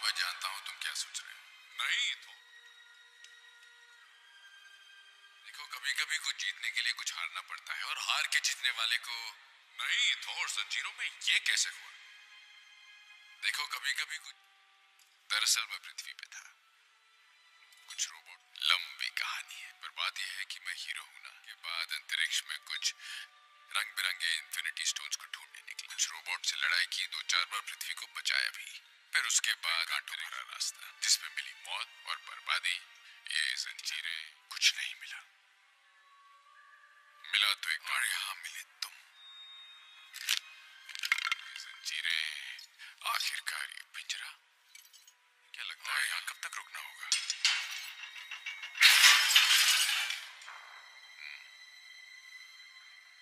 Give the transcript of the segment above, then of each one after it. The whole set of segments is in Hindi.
हाँ मैं जानता हूँ तुम क्या सोच रहे हो। नहीं तो देखो, कभी कभी कुछ जीतने के लिए कुछ हारना पड़ता है, और हार के जीतने वाले को नहीं थोर जंजीरों में ये कैसे हुआ? देखो कभी कभी कुछ, दरअसल मैं पृथ्वी पे था, कुछ रोबोट, लंबी कहानी है, पर बात यह है कि मैं हीरो हूं ना। के बाद अंतरिक्ष में कुछ रंग बिरंगे इन्फिनिटी स्टोन्स को ढूंढने निकले, कुछ रोबोट से लड़ाई की, 2-4 बार पृथ्वी को बचाया भी, फिर उसके बाद कांटों भरा रास्ता जिसमें मिली मौत और बर्बादी, ये जंजीरें, कुछ नहीं मिला। मिला तो एक बार, यहाँ मिले तुम, ये जंजीरें, आखिरकार ये पिंजरा। क्या लगता है यहाँ कब तक रुकना होगा?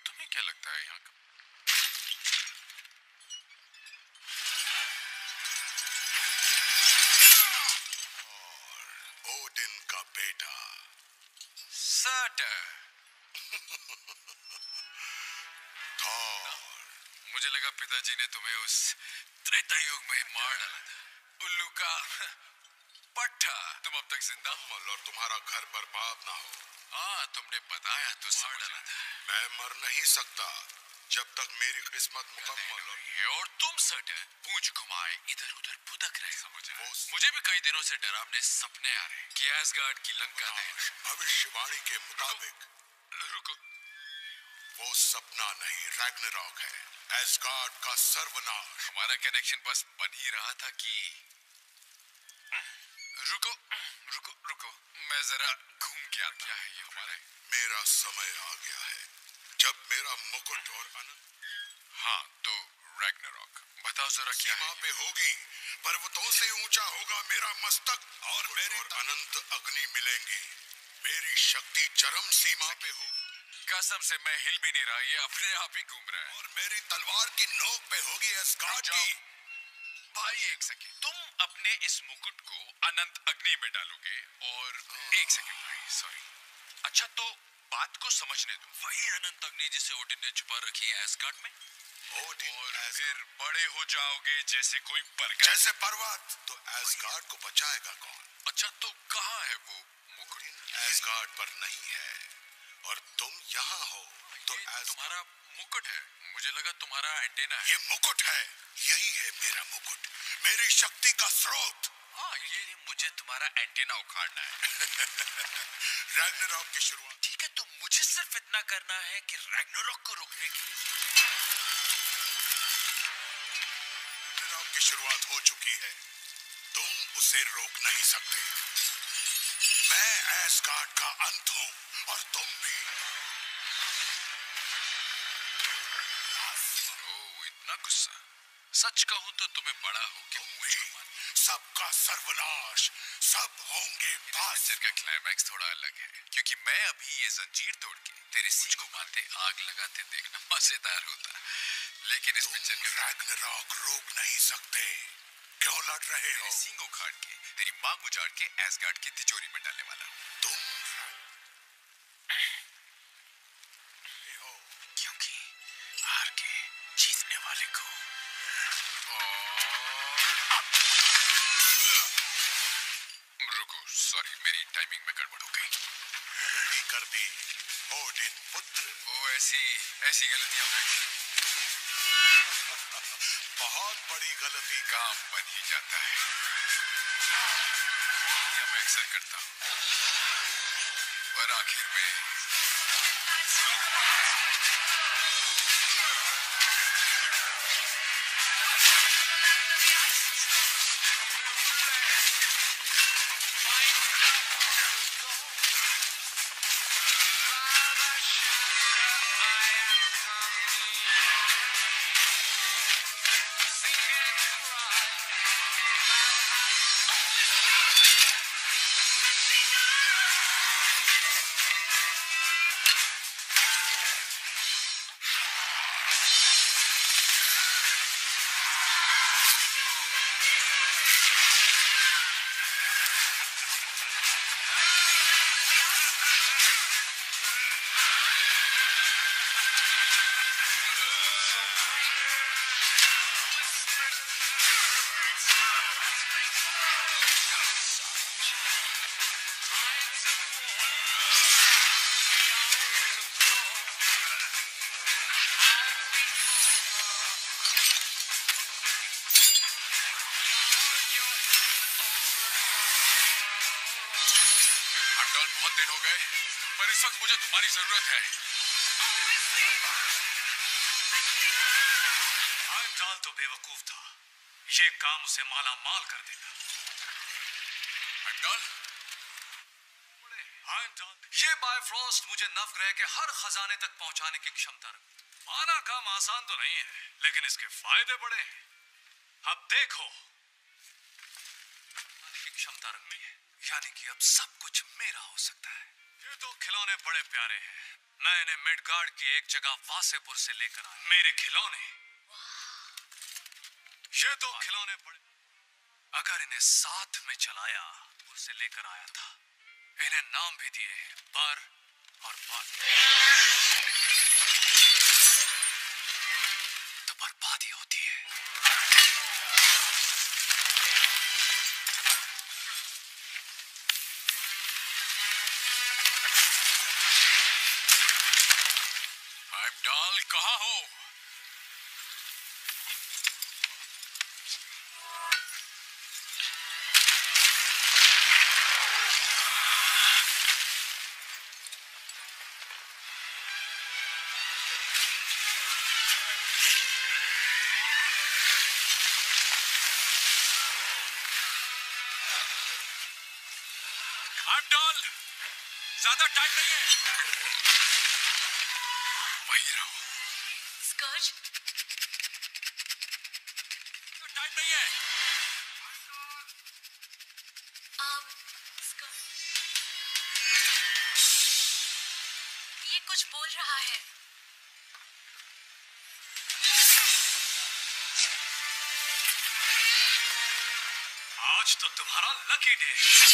तुम्हें क्या लगता है यहाँ कब? और ओडिन का बेटा सटर मुझे लगा पिताजी ने तुम्हें उस त्रेता युग में मार डाला था, उल्लू का पट्टा। तुम अब तक जिंदा हो और तुम्हारा घर बर्बाद ना हो। हाँ तुमने बताया तो मार डाला था। मैं मर नहीं सकता जब तक मेरी किस्मत मुकम्मल है। और तुम सटर पूंछ घुमाए इधर उधर भुदक रहे। मुझे भी कई दिनों से डरावने सपने आ रहे कि एसगार्ड की लंका में भविष्यवाणी के मुताबिक वो सपना नहीं, रैग्नारॉक है, एसगार्ड का सर्वनाश। हमारा कनेक्शन बस बन ही रहा था कि रुको रुको रुको, मैं जरा घूम के आता हूं। ये हमारा मेरा समय आ गया है जब मेरा मुकुट और अनंत। हाँ तो रैग्नारॉक बताओ जरा क्या है? सीमा पे होगी, पर्वतों से ऊंचा होगा मेरा मस्तक और मेरे अनंत अग्नि मिलेंगी। मेरी शक्ति चरम सीमा पे हो, कसम से मैं हिल भी नहीं रहा, ये अपने आप ही घूम रहा है। और मेरी तलवार की नोक पे होगी एस्गार्ड की। भाई एक सेकंड, तुम अपने इस मुकुट को अनंत अग्नि में डालोगे और एक सेकंड भाई, सॉरी। अच्छा तो बात को समझने दो, वही अनंत अग्नि जिसे ओडिन ने छुपा रखी है एस्गार्ड में। ओडिन और फिर बड़े हो जाओगे जैसे कोई पर्वत, जैसे पर्वत। तो एस्गार्ड को बचाएगा कौन? अच्छा तो कहाँ है वो मुकुट? एस्गार्ड पर नहीं है और तुम यहाँ हो तो तुम्हारा मुकुट है। मुझे लगा तुम्हारा एंटेना है। ये मुकुट है, यही है मेरा मुकुट, मेरी शक्ति का स्रोत। हाँ ये मुझे तुम्हारा एंटेना उखाड़ना है। रैग्नारॉक की शुरुआत। ठीक है तो मुझे सिर्फ इतना करना है कि रैग्नारॉक को रोकने के लिए। रैग्नारॉक की शुरुआत हो चुकी है, तुम उसे रोक नहीं सकते। मैं एस्गार्ड का अंत हूँ और तुम भी। ओ, इतना गुस्सा, सच कहूं तो तुम्हें बड़ा हो के सबका सर्वनाश, सब होंगे पासर का। क्लाइमैक्स थोड़ा अलग है क्योंकि मैं अभी ये जंजीर तोड़ के तेरे सिर को मारते, आग लगाते देखना मजेदार होता, लेकिन इस पिक्चर में रैग्नारॉक रोक नहीं सकते। क्यों लड़ रहे हो? सिंग उखाड़ के तेरी माँ गुजार के एस्गार्ड की तिजोरी में डालने वाला हूँ। तुम टाइमिंग में गड़बड़ हो गई, गलती कर दी ओडिन पुत्र। ओ ऐसी गलतियां मैं बहुत बड़ी गलती, काम बन ही जाता है, या मैं अक्सर करता हूँ। पर आखिर में दिन हो गए, पर इस वक्त मुझे तुम्हारी जरूरत है। अंजान तो बेवकूफ था, ये काम उसे माला माल कर देगा। ये बायफ्रॉस्ट मुझे नवग्रह के हर खजाने तक पहुंचाने की क्षमता रखती। माना काम आसान तो नहीं है, लेकिन इसके फायदे बड़े हैं। अब देखो, इसकी क्षमता रखती है, यानी कि अब सब कुछ मेरा हो सकता है। ये दो खिलौने बड़े प्यारे हैं। मैं इन्हें मिडगार्ड की एक जगह वासेपुर से लेकर आया। मेरे खिलौने, ये दो खिलौने बड़े, अगर इन्हें साथ में चलाया उसे लेकर आया था। इन्हें नाम भी दिए हैं, बर और तो बर्बादी होती है। कहाँ हो? ज़्यादा टाइम नहीं है। वहीं रहो। स्कर्ज। टाइम नहीं है। अब स्कर्ज। ये कुछ बोल रहा है। आज तो तुम्हारा लकी डे है।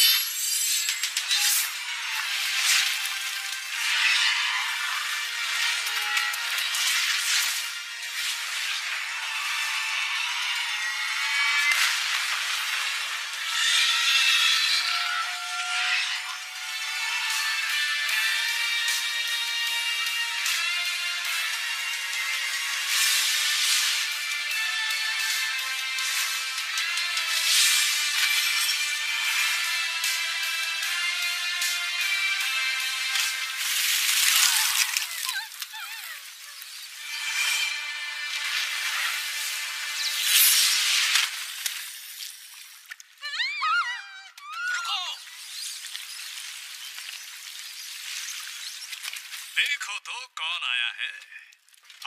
देखो तो कौन आया है।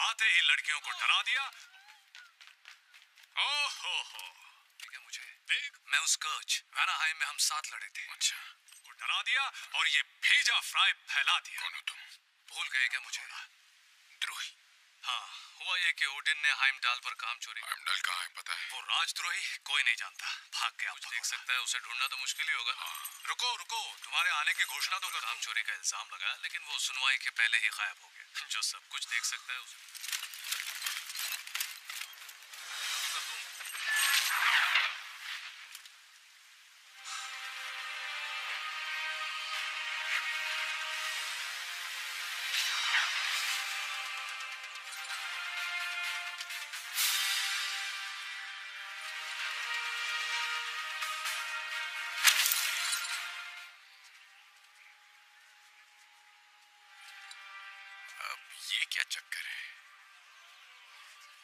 आते ही लड़कियों को डरा दिया। ओहो, ठीक है मुझे। देख, मैं उस कर्ज वैनाहाइम में हम साथ लड़े थे। अच्छा। को डरा दिया और ये भेजा फ्राई फैला दिया। कौन हो तुम? भूल गए क्या मुझे? द्रोही। हाँ, हुआ ये कि ओडिन ने हाइमडाल पर काम चोरी। हाइमडाल कहाँ है पता है? वो राजद्रोही कोई नहीं जानता, भाग गया। आप देख सकता है, उसे ढूंढना तो मुश्किल ही होगा। रुको, तुम्हारे आने की घोषणा तो कर। काम चोरी का इल्जाम लगाया, लेकिन वो सुनवाई के पहले ही गायब हो गया। जो सब कुछ देख सकता है उसे। ये क्या चक्कर है?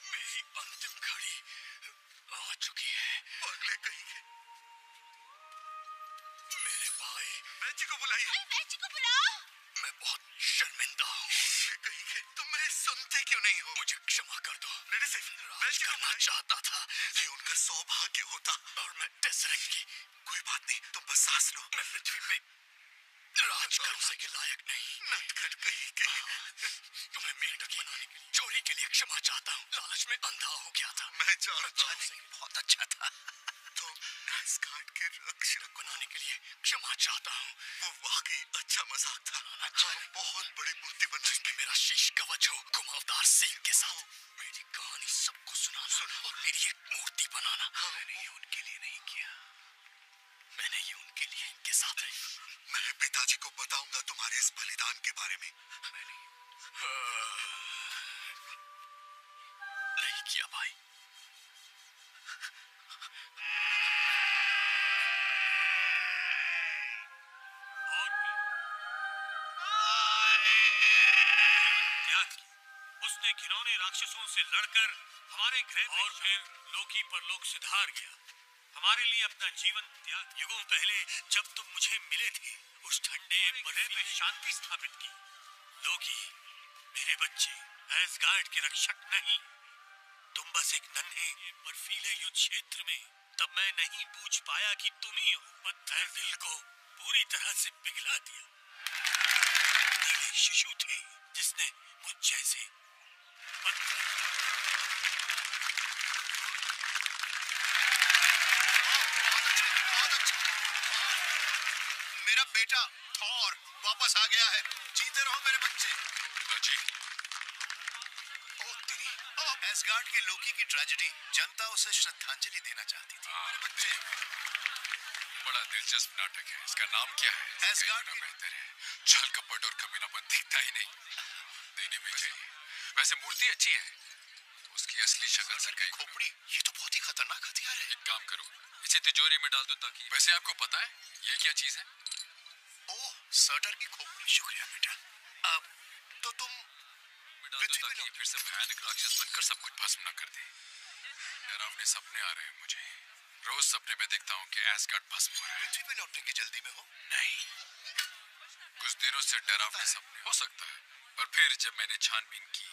मेरी अंतिम घड़ी आ चुकी है। अगले कहीं मेरे भाई बैची को बुलाइए। बैची को बुलाओ। मैं बहुत शर्मिंदा हूँ। तुम मेरे सुनते क्यों नहीं हो? मुझे क्षमा कर दो। राज करना चाहता था, ये उनका सौभाग्य होता। और मैं डेसरेक्ट की। कोई बात नहीं, तुम बस सांस लो। मैं पृथ्वी पे राज करने के लायक नहीं। तुम्हें मेंढक बनाने के लिए, चोरी के लिए क्षमा चाहता हूँ। लालच में अंधा हो गया था। मैं जानता हूँ, बहुत अच्छा था। तुम आस्गार्ड के रक्षक बनाने के लिए क्षमा चाहता हूँ। वो वाकई अच्छा मजाक था। हम बहुत बड़ी मूर्ति बनाएंगे। मेरा शीश कवच हो, घुमावदार सींग के साथ। मेरी कहानी सबको सुनाना और मेरी एक मूर्ति बनाना। मैंने ये उनके लिए नहीं किया, मैंने ये उनके लिए, इनके साथ। मैं पिताजी को बताऊंगा तुम्हारे इस बलिदान के बारे में। मैंने नहीं किया भाई। और घिनौने राक्षसों से लड़कर हमारे ग्रह और फिर लोकी परलोक सिधार गया, हमारे लिए अपना जीवन त्याग। युगों पहले जब तुम मुझे मिले थे उस ठंडे बड़े में शांति स्थापित की। लोकी मेरे बच्चे एस्गार्ड के रक्षक नहीं, तुम बस एक नन्हे बर्फीले युद्ध क्षेत्र में। तब मैं नहीं बूझ पाया कि तुम ही हो। पत्थर दिल को पूरी तरह से पिघला दिया। शिशु थे जिसने मुझ जैसे मेरा बेटा थॉर वापस आ गया है। जीते रहो मेरे बच्चे। एस्गार्ड के लोकी की ट्रेजेडी, जनता उसे श्रद्धांजलि देना चाहती थी। मेरे बच्चे बड़ा दिलचस्प नाटक है, इसका नाम क्या है? एस्गार्ड। बेहतर है, छल कपट और कमीनापन दिखता ही नहीं। देनी भी चाहिए। वैसे मूर्ति अच्छी है, उसकी असली शक्ल से कहीं खोपड़ी। ये तो बहुत ही खतरनाक हथियार है। एक काम करो, इसे तिजोरी में डाल दो ताकि। वैसे आपको पता है ये क्या चीज है? ओह, सटर की खोपड़ी। शुक्रिया बेटा। अब तो तुम डाल दो ताकि फिर से भयानक राक्षस बनकर सब कुछ भस्म न कर दे। डरावने सपने आ रहे हैं मुझे। रोज सपने में देखता हूँ कि एस्गार्ड भस्म हो रहा है। पृथ्वी पे लौटने की जल्दी में हो? नहीं, कुछ दिनों से डरावने सपने हो सकता है। और फिर जब मैंने छानबीन की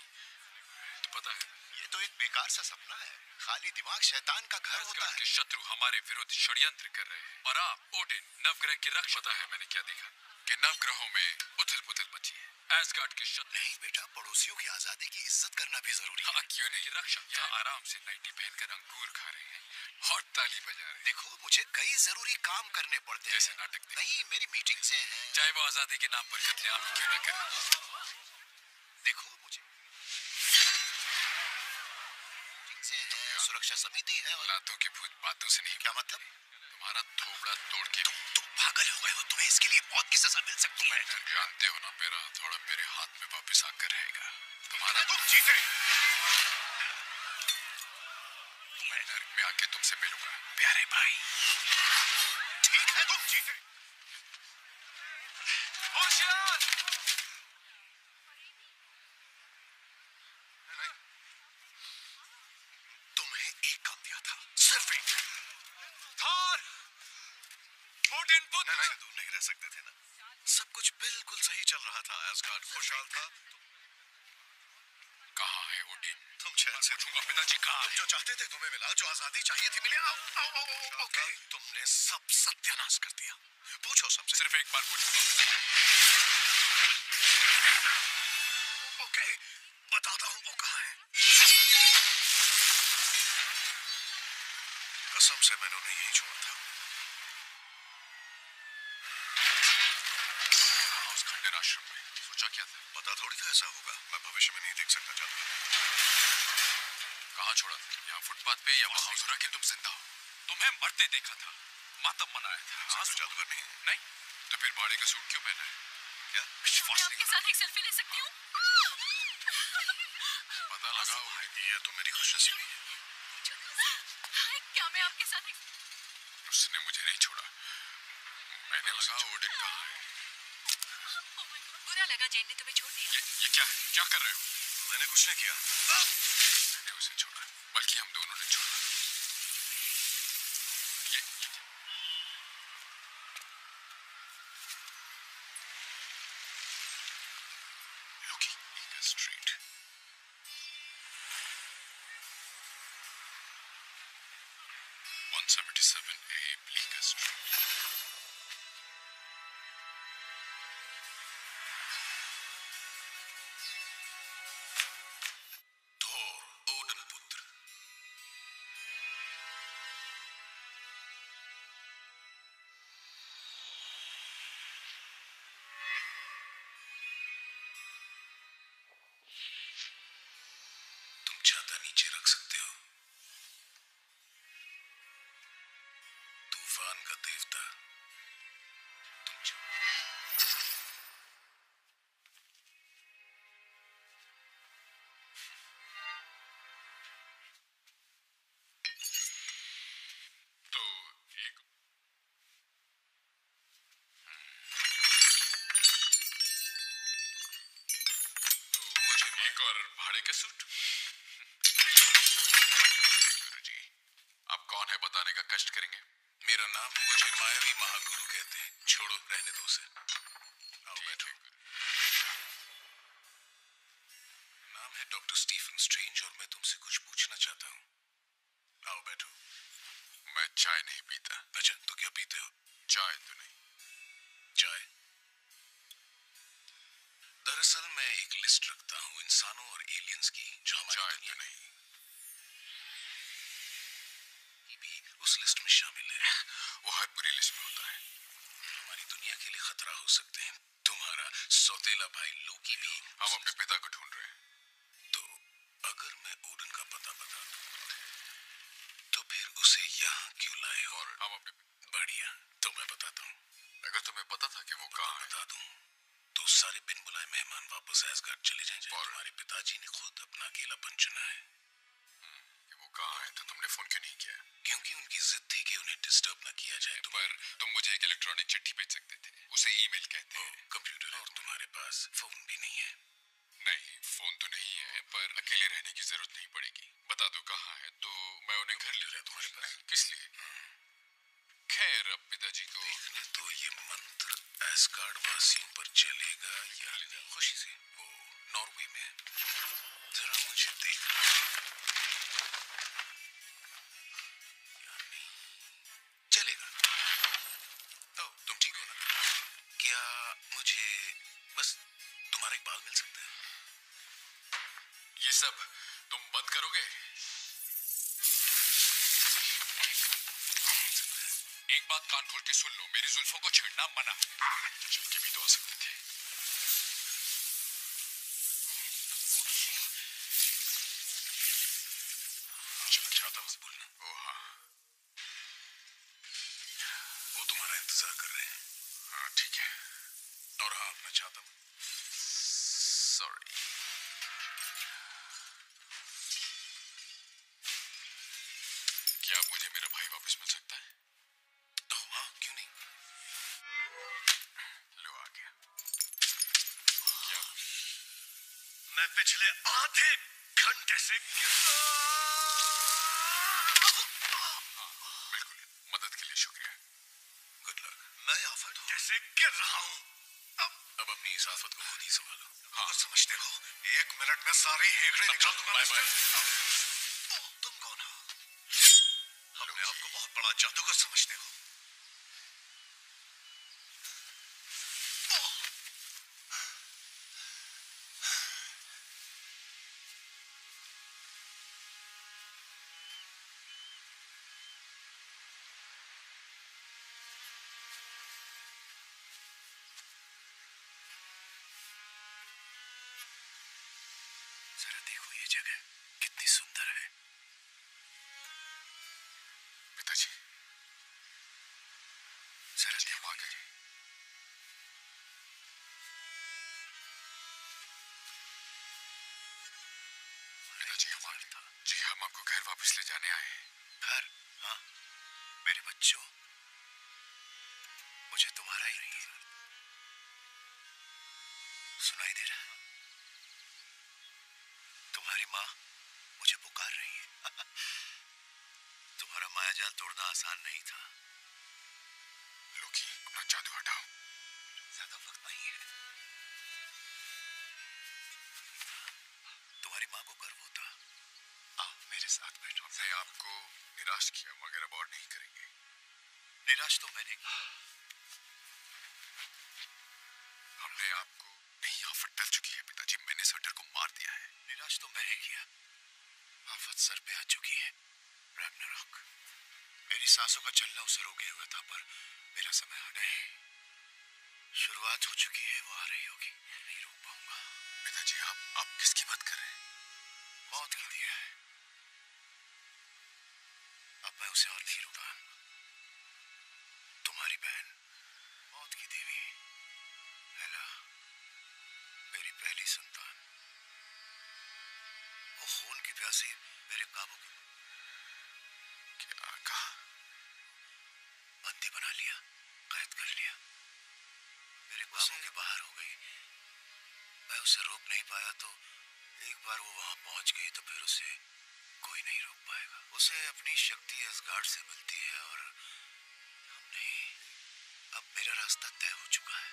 तो पता है ये तो एक बेकार सा सपना है। खाली दिमाग शैतान का घर होता है। शत्रु हमारे विरुद्ध षड्यंत्र कर रहे हैं और आप ओडिन नवग्रह के रक्षक। पता है मैंने क्या देखा कि नवग्रहों में उथल पुथल मची है। एस्गार्ड के शत्रु। नहीं बेटा, पड़ोसियों की आजादी की इज्जत करना भी जरूरी है। क्यों नहीं? रक्षक यहाँ आराम से नाइटी पहनकर अंगूर खा रहे हैं और ताली बजा रहे। देखो, मुझे कई जरूरी काम करने पड़ते हैं। जैसे नाटक नहीं, मेरी मीटिंग से है। चाहे वो आजादी के नाम पर कत्लेआम क्यों ना करें। देखो मुझे सुरक्षा समिति है और लातों के भूत बातों से नहीं। क्या मतलब? तुम्हारा थोबड़ा तोड़ के। तुम पागल हो गए हो? तुम्हें इसके लिए मौत की सजा मिल सकती है। जानते हो ना, मेरा हथौड़ा मेरे हाथ में वापस आकर रहेगा। तुम्हारा तुम जीते। मैं आके तुमसे मिलूंगा प्यारे भाई। ठीक है, तुम जीते। तुम्हें एक काम दिया था, सिर्फ एक। थॉर, ओडिन पुत्र। दूर नहीं रह सकते थे ना। सब कुछ बिल्कुल सही चल रहा था। एस्गार्ड खुशहाल था। कहाँ है ओडिन? पिताजी कहाँ? जो चाहते थे तुम्हें मिला, जो आजादी चाहिए थी मिले। ओके, तुमने सब सत्यानाश कर दिया। पूछो सबसे। सिर्फ एक बार पूछो। ओके, बताता हूँ वो कहाँ है। कसम से मैंने उन्हें यही छोड़ा था। उस खंडर आश्रम में सोचा क्या था? पता थोड़ी था ऐसा होगा। मैं भविष्य में नहीं देख सकता चाहता। कहाँ छोड़ा था? यहाँ फुटपाथ पे या वहाँ? सुना कि तुम जिंदा हो। तुम्हें मरते देखा था, मातम मनाया था। जादूगर नहीं? नहीं। तो फिर बाड़े का सूट क्यों पहना है? क्या विश्वास नहीं? आपके साथ एक सेल्फी ले सकती हूँ? पता लगा ये तो मेरी खुशनसीबी है। क्या मैं आपके साथ? उसने मुझे नहीं छोड़ा। मैंने लगा ओडिन कहाँ है। बुरा लगा जेन ने तुम्हें छोड़ दिया। ये क्या कर रहे हो? मैंने कुछ नहीं किया। उसे छोड़ा, बल्कि हम दोनों ने छोड़ा। साइंस की जो हमारे लिए नहीं, ये भी उस लिस्ट में शामिल है। वो हर पूरी लिस्ट में होता है। हमारी दुनिया के लिए खतरा हो सकते हैं। तुम्हारा सौतेला भाई लोकी भी हम अपने पिता को ढूंढ रहे हैं। तो अगर मैं ओडिन का पता बता दूं तो फिर उसे यहाँ क्यों लाए? और हम अपने बढ़िया, तो मैं बताता हूँ। अगर तुम्हें पता था कि वो कहाँ है, बता दूं तो सारे बिन बुलाए मेहमान वापस एस्गार्ड चले जाएंगे। और हमारे पिताजी ने खुद अपना अकेलापन चुना है। कि वो कहाँ है, तो तुमने फोन क्यों नहीं किया? क्योंकि उनकी जिद थी कि उन्हें डिस्टर्ब न किया जाए। पर तुम मुझे एक इलेक्ट्रॉनिक चिट्ठी भेज सकते थे, उसे ईमेल कहते हैं। कंप्यूटर और तुम्हारे पास फोन भी नहीं है? नहीं, फोन तो नहीं है, पर अकेले रहने की जरूरत नहीं पड़ेगी। बता दो कहाँ है तो मैं उन्हें घर ले जाऊँ। तुम्हारे पास किस लिए? खैर, अब पिताजी को देखने तो ये मंत्र एस्गार्ड वासियों पर चलेगा या खुशी से। वो नॉर्वे में है, जरा मुझे देखना या नहीं चलेगा। तो तुम ठीक हो ना? क्या मुझे बस तुम्हारा एक बाल मिल सकता है? ये सब तुम बंद करोगे? एक बात कान खोल के सुन लो, मेरी जुल्फों को छेड़ना मना। चल के भी तो आ सकते थे। चल जाता हूँ, बोलना। ओ हाँ, वो तुम्हारा इंतजार कर रहे हैं। हाँ ठीक है। और हाँ, मैं चाहता हूँ, सॉरी, क्या मुझे मेरा भाई वापस मिल सकता है? मैं पिछले आधे घंटे से बिल्कुल, मदद के लिए शुक्रिया। Good luck. मैं आफत जैसे गिर रहा हूँ। अब अपनी इस आफत को खुद ही संभालो। हाँ, और समझते हो, 1 मिनट में सारी हेगड़े निकाल दूंगा। तुम कौन हो? हमने आपको बहुत बड़ा जादूगर समझते हो। जी, हम आपको घर वापस ले जाने आए हैं। घर? हाँ, मेरे बच्चों, मुझे तुम्हारा ही नहीं सुनाई दे रहा है। तुम्हारी माँ मुझे पुकार रही है। तुम्हारा मायाजाल तोड़ना आसान नहीं था। लोकी, अपना जादू हटाओ, ज्यादा वक्त नहीं है। तुम्हारी माँ को गर्व होता। आप मेरे साथ बैठो। मैं आपको निराश किया, मगर अब और नहीं करेंगे। निराश तो मैंने, हमने आपको नहीं। आफत टल चुकी है पिताजी, मैंने सटर को मार दिया है। निराश तो मैंने किया, आफत सर पे आ चुकी है। रैग्नारॉक, मेरी सांसों का चलना उसे रोके हुआ था, पर मेरा समय आ गया। शुरुआत हो चुकी है, वो आ रही होगी, नहीं रोक पाऊंगा। पिताजी, आप किसकी बात कर रहे हैं? मौत की दिया है, अब मैं उसे और नहीं रुका। तुम्हारी बहन, मौत की देवी हेला, मेरी पहली संतान, वो खून की प्यासी मेरे काबू की। क्या कहा? बंदी बना लिया, कैद कर लिया, मेरे काबू के बाहर हो गई। मैं उसे रोक नहीं पाया, तो एक बार वो वहां पहुंच गई तो फिर उसे कोई नहीं रोक पाएगा। उसे अपनी शक्ति एस्गार्ड से मिलती है, और हम नहीं। अब मेरा रास्ता तय हो चुका है,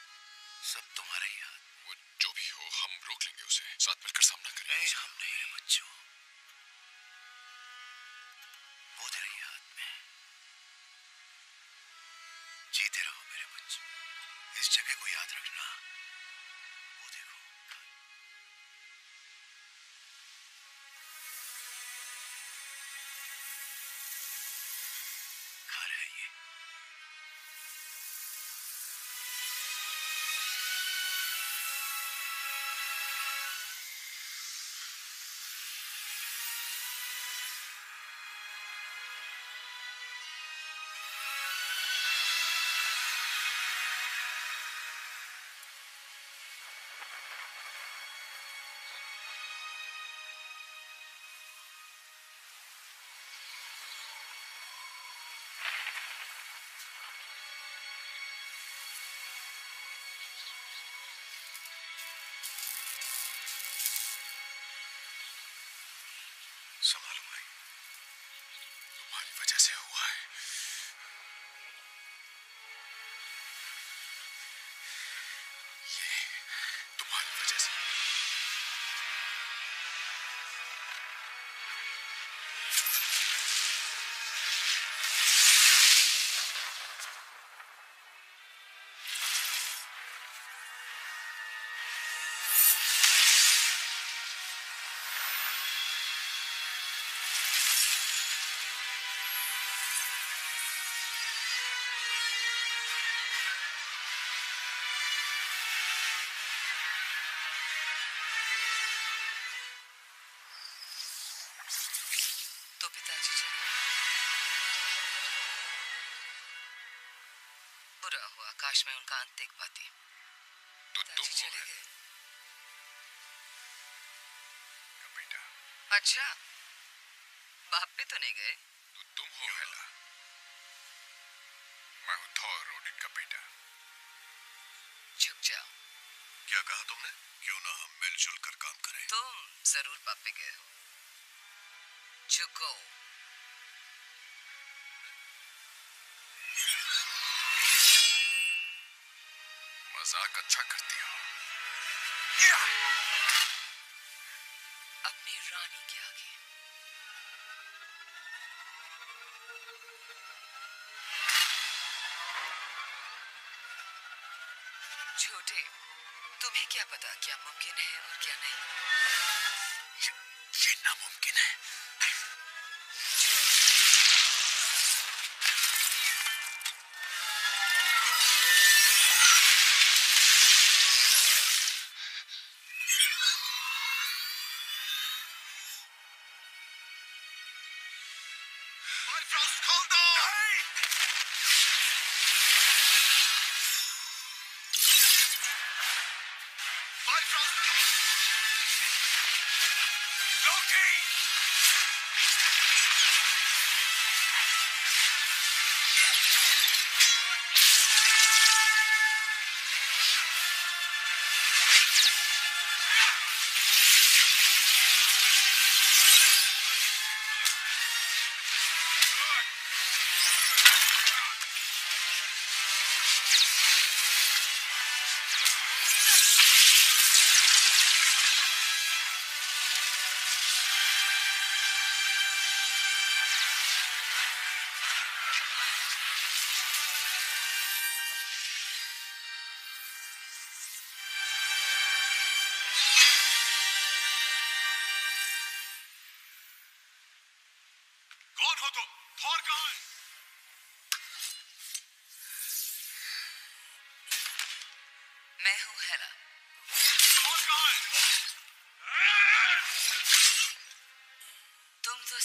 सब तुम्हारे ही हाथ। वो जो भी हो, हम रोक लेंगे उसे, साथ मिलकर सामना करेंगे। नहीं, हम नहीं है बच्चों, वो तेरे ही हाथ में। जीते रहो मेरे बच्चों, इस जगह को याद रखना। वो देखो, संभालूंगा। तुम्हारी वजह से हुआ है। ये तुम्हारी वजह से। काश मैं उनका अंत देख पाती। तो तुम चले गए बेटा। अच्छा बाप पे तो नहीं गए। तो तुम हो हेला। मैं हूं थॉर, ओडिन का बेटा। झुक जाओ। क्या कहा तुमने? क्यों ना हम मिलजुल कर काम करें। तुम जरूर बाप पे गए हो। झुको। मजाक अच्छा करती हो। अपनी रानी के आगे छोटे, तुम्हें क्या पता क्या मुमकिन है और क्या नहीं। ये नामुमकिन है।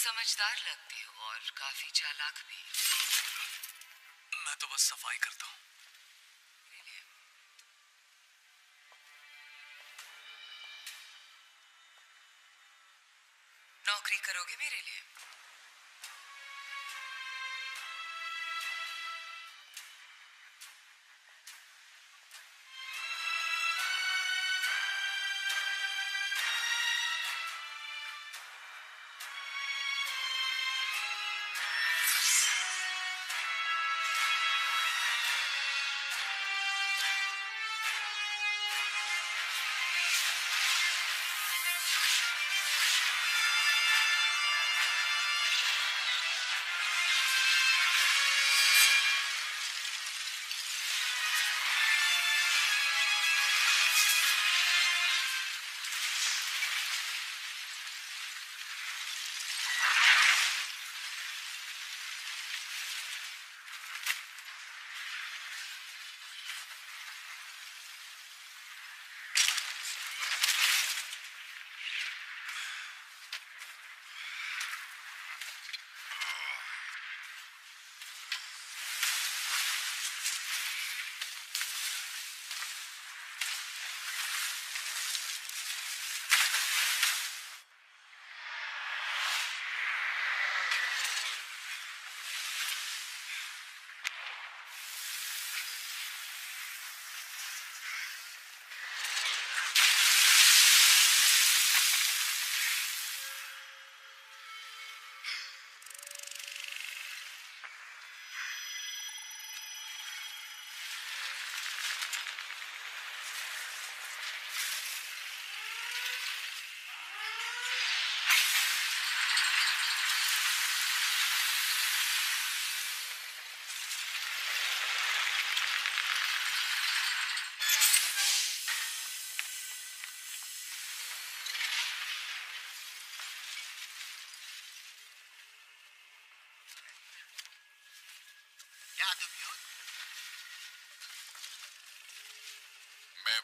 समझदार लगती हो और काफी चालाक भी। मैं तो बस सफाई करता हूँ। नौकरी करोगे मेरे लिए?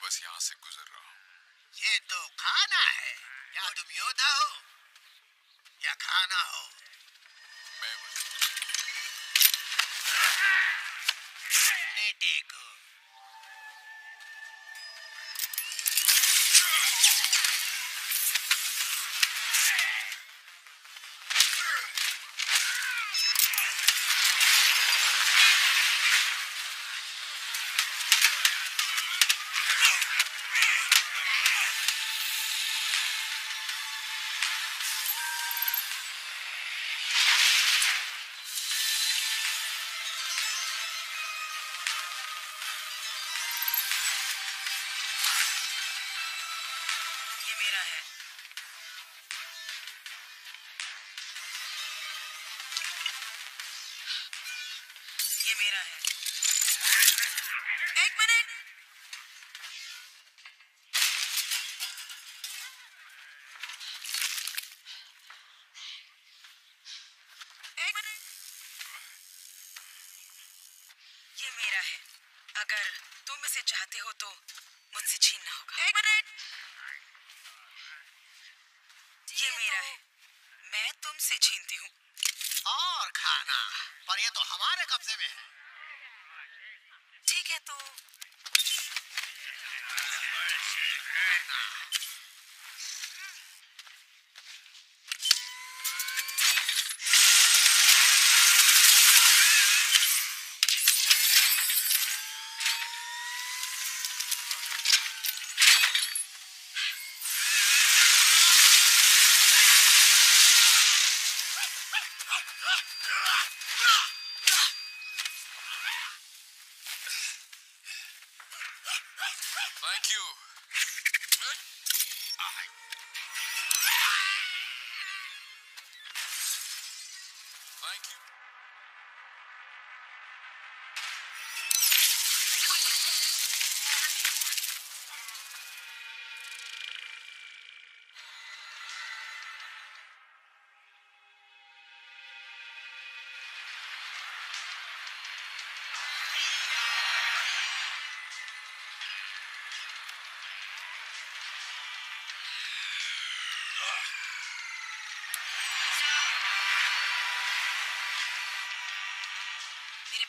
बस यहाँ से गुजर रहा हूँ। ये तो खाना है, या तुम योद्धा हो या खाना हो। मैं बेटे को चाहते हो तो मुझसे छीनना होगा। एक मिनट, ये मेरा है, मैं तुमसे छीनती हूँ। और खाना, पर ये तो हमारे कब्जे में है। ठीक है तो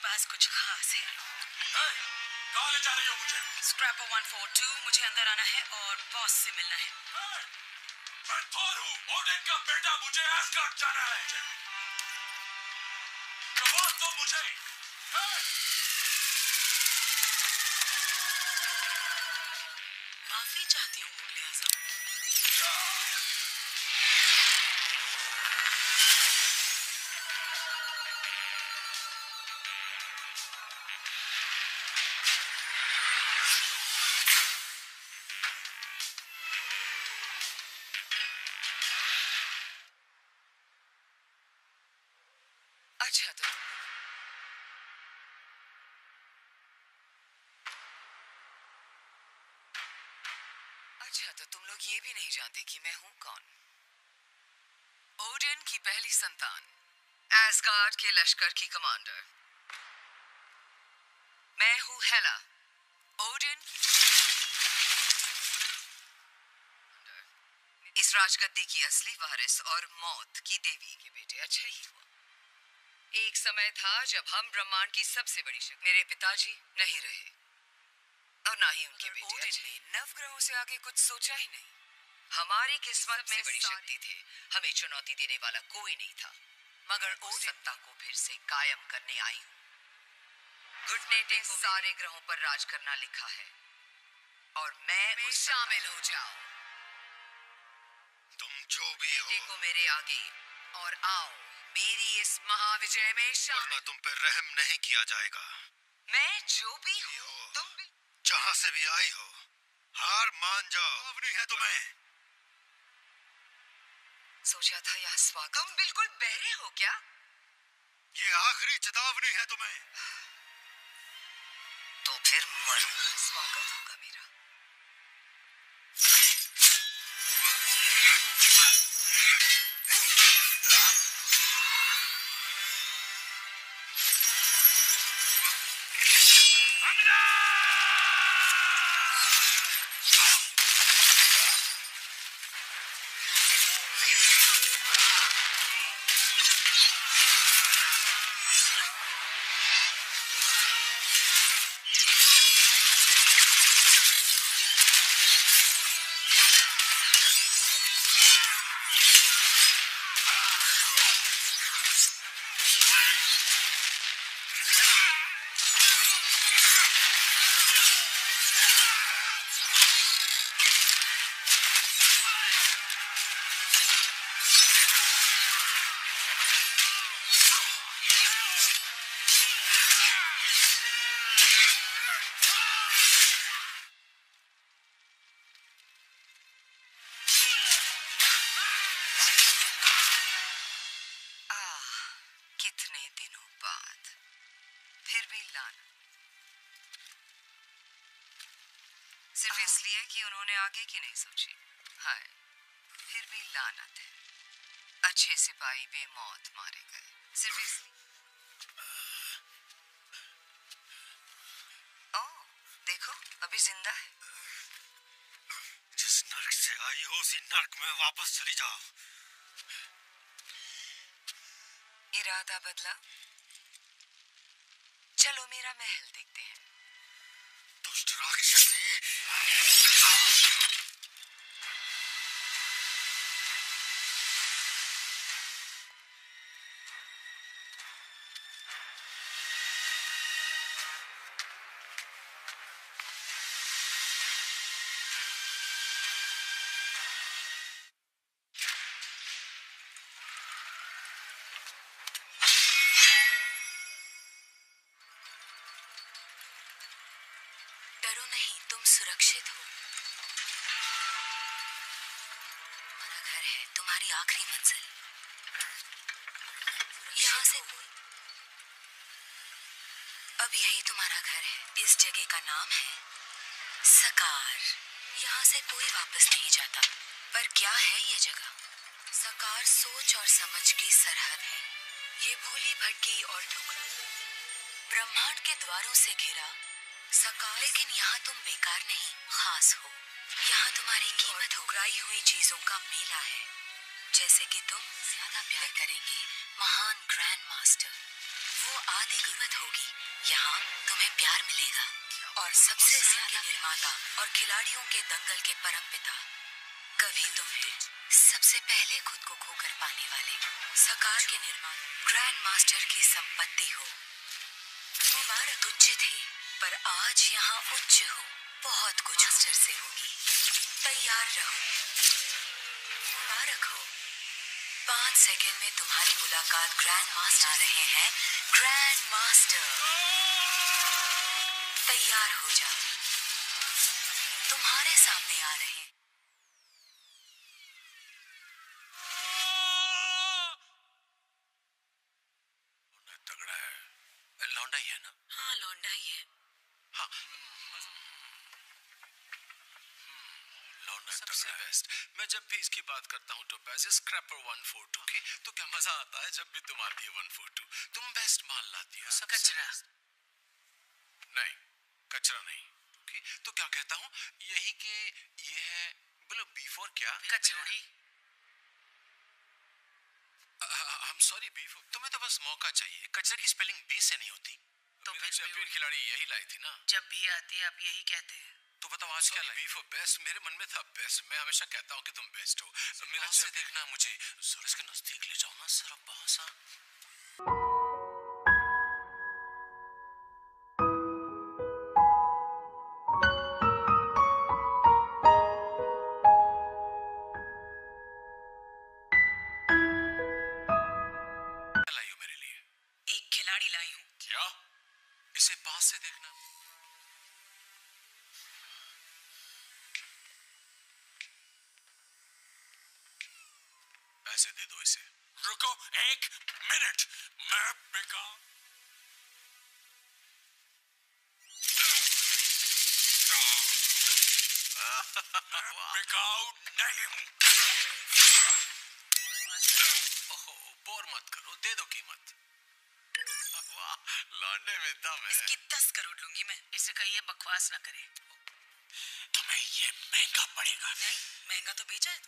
पास कुछ खास है। Hey, कहाँ ले जा रही हो मुझे? Scrapper 142, मुझे अंदर आना है और बॉस से मिलना है। Hey, मैं थॉर हूँ, ओडिन का बेटा, मुझे एस्गार्ड जाना है। जवाब दो मुझे। Hey! माफी चाहती हूँ मुगले आजम। अच्छा तो तुम लोग ये भी नहीं जानते कि मैं हूँ कौन। ओडिन की पहली संतान, एस्गार्ड के लश्कर की कमांडर। मैं हूँ हेला, ओडिन की कमांडर, इस राजगद्दी की असली वारिस और मौत की देवी के बेटे। अच्छा ही हुआ, एक समय था जब हम ब्रह्मांड की सबसे बड़ी शक्ति। मेरे पिताजी नहीं रहे और ना ही उनके बेटे। ओडिन ने नवग्रहों से आगे कुछ सोचा ही नहीं। हमारी किस्मत में बड़ी शक्ति थे, हमें चुनौती देने वाला कोई नहीं था, मगर ओडिन सत्ता को फिर से कायम करने आई। घुटने टेक सारे ग्रहों पर राज करना लिखा है और मैं शामिल हो जाओ। तुम जो भी हो देखो मेरे आगे और आओ मेरी इस महाविजय में शामिल। तुम पर रहम नहीं किया जाएगा। मैं जो भी हूँ, तुम भी जहाँ से भी आई हो, हार मान जाओ। नहीं है तुम्हें। सोचा था यहाँ स्वागत। तुम बिल्कुल बहरे हो क्या? ये आखिरी चेतावनी है तुम्हें। तो फिर मरो। स्वागत होगा मेरा। कितने दिनों बाद, फिर भी लाना। सिर्फ इसलिए कि उन्होंने आगे की नहीं सोची। हाय, फिर भी लानत है। अच्छे सिपाही बेमौत मारे गए सिर्फ इसलिए। ओह, देखो अभी जिंदा है। जिस नर्क से आई हो उसी नर्क में वापस चली जाओ। इरादा बदला, चलो मेरा महल देखते हैं। दुष्ट राक्षसी। इस जगह का नाम है सकार। यहाँ से कोई वापस नहीं जाता। पर क्या है ये जगह? सकार सोच और समझ की सरहद है। ये भूली भटकी और टुकड़ी ब्रह्मांड के द्वारों से घिरा सकार। लेकिन यहाँ तुम बेकार नहीं, खास हो। यहाँ तुम्हारी कीमत उगराई हुई चीजों का मेला है। जैसे कि तुम ज्यादा प्यार करेंगे महान ग्रैंड मास्टर, वो आधी कीमत होगी। यहाँ तुम्हें प्यार मिलेगा और सबसे ज्यादा निर्माता और खिलाड़ियों के दंगल के परम पिता। कभी तुम्हें सबसे पहले खुद को खोकर पाने वाले सकार के निर्माता ग्रैंड मास्टर की संपत्ति हो। मुबारक, उच्च थे पर आज यहाँ उच्च हो। बहुत कुछ मास्टर से होगी, तैयार रहो। मुबारक हो। 5 सेकंड में तुम्हारी मुलाकात ग्रैंड मास्टर। रहे हैं ग्रैंड मास्टर, तैयार हो जाओ। तुम्हारे सामने आ रहे हैं। तगड़ा है, लौंडा ही है ना? हाँ, लौंडा ही है। हाँ, लौंडा सबसे बेस्ट। मैं जब भी इसकी बात करता हूँ तो पैसे स्क्रैपर 142 की, तो क्या मजा आता है जब भी तुम आती है 142। तुम बेस्ट माल लाती हो। सब कचरा नहीं, कचरा नहीं। तो क्या कहता हूँ यही के ये है, बोलो B4 क्या? कचौड़ी। I'm sorry B4, तुम्हें तो बस मौका चाहिए। कचरा की स्पेलिंग B से नहीं होती। तो चैंपियन खिलाड़ी यही लाई थी ना? जब भी आती है आप यही कहते हैं। तो बताओ आज क्या लाई? B4 बेस्ट मेरे मन में था। बेस्ट मैं हमेशा कहता हूँ कि तुम बेस्ट हो। मेरा से देखना, मुझे सूरज के नजदीक ले जाओ ना सर। बहुत दे दो इसे। रुको 1 मिनट, मैं बिका। बिकाऊ नहीं हूं। ओहो, बोर मत करो, दे दो कीमत। वाह, लौंडे में दम है। इसकी 10 करोड़ लूंगी मैं। इसे कहिए बकवास ना करे। तुम्हें ये महंगा पड़ेगा। नहीं, महंगा तो बेचा है।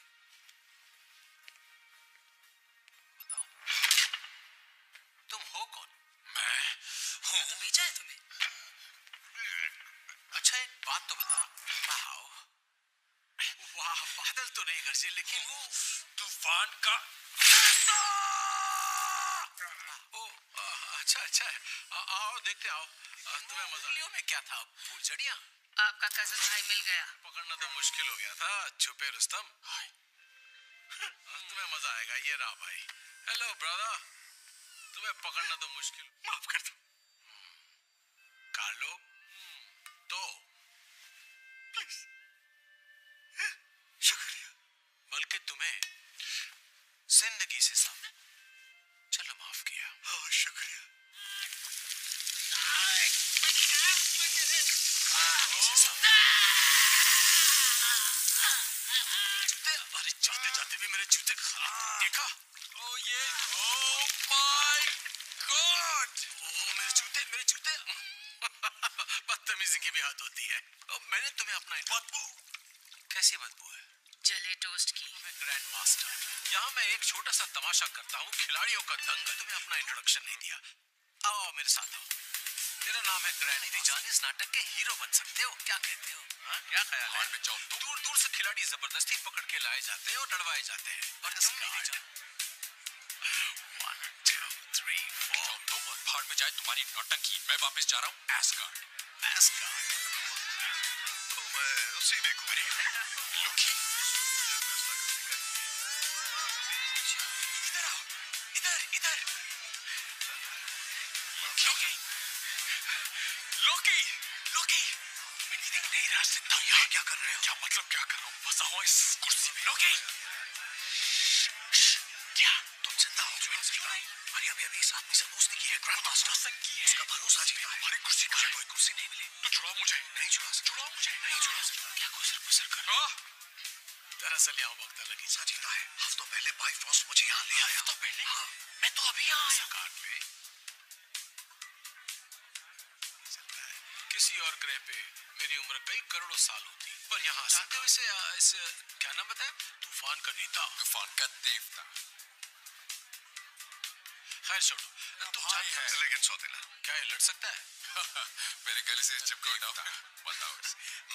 लेकिन वो तूफान का ओ, अच्छा अच्छा है। आओ देखते आओ, तुम्हें मजा में क्या था? फूलझड़िया। आपका कजन भाई मिल गया। पकड़ना तो मुश्किल हो गया था, छुपे रुस्तम। तुम्हें मजा आएगा। ये रहा भाई। हेलो ब्रदर, तुम्हें पकड़ना तो मुश्किल। माफ कर दो कार्लो। दो प्लीज, बल्कि तुम्हें जिंदगी से सामने चलो माफ किया। और याद होती है। मैंने तुम्हें अपना बदबू, कैसी बदबू है? जले टोस्ट की। मैं ग्रैंड मास्टर, यहाँ मैं एक छोटा सा तमाशा करता हूँ, खिलाड़ियों का दंगल। तुम्हें अपना इंट्रोडक्शन नहीं दिया। आओ मेरे साथ आओ। मेरा नाम है ग्रैंड। नहीं जाने इस नाटक के हीरो बन सकते हो, क्या कहते हो? हाँ? क्या ख्याल है? दूर दूर से खिलाड़ी जबरदस्ती पकड़ के लाए जाते हैं और लड़वाए जाते हैं। और तुम और भाड़ में जाए तुम्हारी नौटंकी। मैं वापस जा रहा हूँ एस्गार्ड। एस्गार्ड? तो मैं उसी में घूम रही हूँ। लोकी इधर आओ, इधर इधर। लोकी, लोकी, लोकी इधर। नहीं रास्ते तो यहाँ क्या कर रहे हो? क्या मतलब क्या कर रहा हूँ? फंसा हुआ इस कुर्सी में। लोकी क्या तुम जिंदा हो? क्यों नहीं? अरे अभी अभी इस आदमी से दोस्ती की है ग्रैंडमास्टर से की है। उसका भरोसा जीता है। हमारी कुर्सी का कोई कुर्सी नहीं मिली तो छुड़ाओ मुझे। नहीं छुड़ा, छुड़ाओ मुझे, नहीं छुड़ा। क्या गुजर गुजर कर। दरअसल यहाँ वक्त लगी सा जीता है। हफ्तों पहले भाई फॉस मुझे यहाँ ले आया। हफ्तों पहले? हाँ, मैं तो अभी यहाँ आया। सकाट पे किसी और ग्रह पे मेरी उम्र कई करोड़ों साल होती, पर यहाँ जानते हो इसे क्या नाम बताया? तूफान का नेता, तूफान का देवता। खैर छोड़ो, तुम जानते हो। लेकिन सौतेला क्या ये लड़ सकता है? मेरे गले से चिपको ना, बताओ।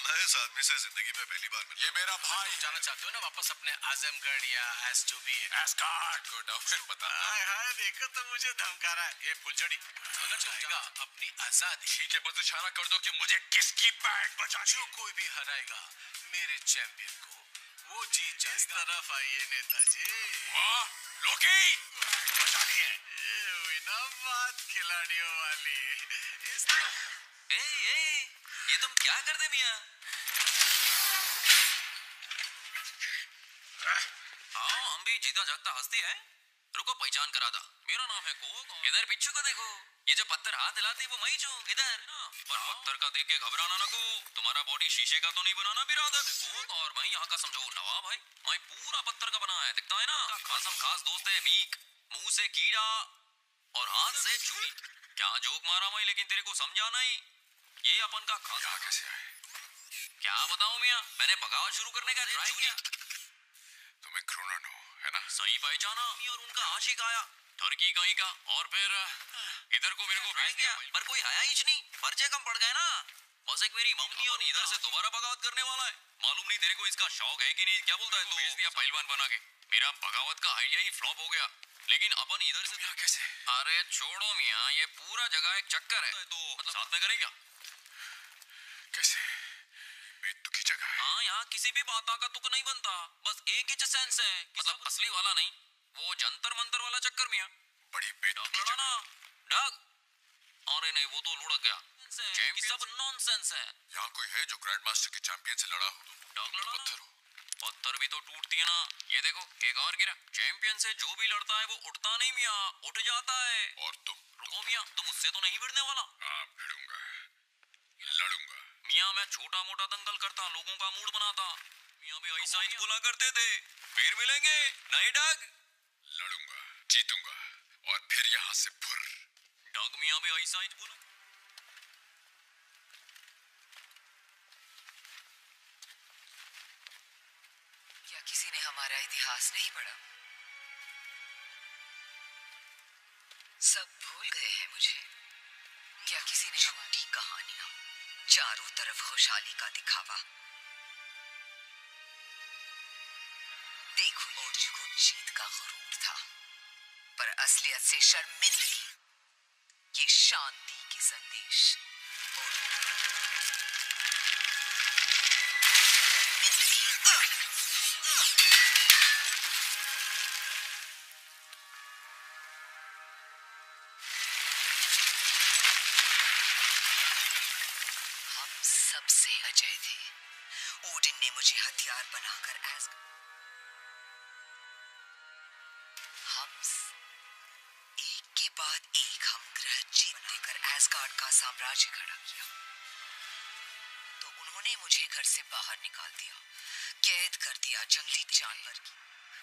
मैं इस आदमी से जिंदगी में पहली बार मिला। ये मेरा भाई। जाना चाहते हो ना वापस अपने आजमगढ़ या एस जो भी है? एस्गार्ड। फिर बता। हाय देखो तो मुझे धमका रहा है ये फुलझड़ी। अगर चाहेगा अपनी आजादी। ठीक है, बस इशारा कर दो कि मुझे किसकी बैंड बजानी। जो कोई भी हराएगा मेरे चैंपियन को, वो जीत जाएगा। इस तरफ आइए नेताजी। वाह लोकी, बजा ली है। ये हुई ना बात खिलाड़ियों वाली। ये तुम क्या करते मियां? आओ हम भी जीता जागता हस्ती है। रुको पहचान करा दा, मेरा नाम है कोक। इधर पिछू को देखो, ये जो पत्थर हाथ हिलाते वो मैं हूँ। इधर पर पत्थर का देख के घबराना ना को। तुम्हारा बॉडी शीशे का तो नहीं बनाना बिरादर। कोक और मैं यहाँ का समझो नवाब भाई। मैं पूरा पत्थर का बना है, दिखता है ना। कसम खास दोस्त है मीक, मुँह से कीड़ा और हाथ से चूड़ी। क्या जोक मारा मैं, लेकिन तेरे को समझा नहीं। ये अपन का खासा कैसे आए? क्या बताऊं मियां, मैंने बगावत शुरू करने का ट्राई किया। तुम्हें क्रूनन हो, है ना? सही पहचाना। और उनका आशिक आया टर्की कहीं का, और फिर इधर को मेरे को भेज गया। पर कोई आया ही नहीं, पर्चे कम पड़ गए ना। बस एक मेरी मम्मी और इधर से दोबारा बगावत करने वाला है। मालूम नहीं तेरे को इसका शौक है कि नहीं। क्या बोलता है तू? भेज दिया पहलवान बना के। मेरा बगावत का आइडिया ही फ्लॉप हो गया। लेकिन अपन इधर से कैसे? अरे छोड़ो मियाँ, ये पूरा जगह एक चक्कर है। तो साथ में करेगा कैसे? बेतुकी जगह है। हाँ, यहाँ किसी भी बात का तुक नहीं बनता। बस एक ही सेंस है, मतलब असली वाला नहीं, वो जंतर मंतर वाला चक्कर मियाँ। बड़ी बेतुकी जगह ना डग। अरे नहीं, वो तो लुढ़क गया। सब नॉनसेंस है। यहाँ कोई है जो ग्रैंड मास्टर के चैंपियन से लड़ा हो? डग लड़ा। पत्थर हो, पत्थर भी तो टूटती है ना। ये देखो एक और गिरा। चैंपियन से जो भी लड़ता है वो उठता नहीं मियाँ, उठ जाता है। और तुम? रुको मियाँ, तुम उससे तो नहीं भिड़ने वाला। हाँ भिड़ूंगा, लड़ूंगा मियाँ। मैं छोटा मोटा दंगल करता, लोगों का मूड बनाता मियाँ। भी ऐसा ही बोला करते थे। फिर मिलेंगे नए डग। लड़ूंगा, जीतूंगा और फिर यहाँ से फुर। डग मियाँ भी ऐसा ही बोला। क्या किसी ने हमारा इतिहास नहीं पढ़ा? सब भूल गए हैं मुझे। क्या किसी ने हमारी कहानियां, चारों तरफ खुशहाली का दिखावा। देखो ओडिन को जीत का गुरूर था, पर असलियत से शर्मिंदगी। ये शांति के संदेश साम्राज्य खड़ा किया, तो उन्होंने मुझे घर से बाहर निकाल दिया, कैद कर दिया जंगली जानवर की।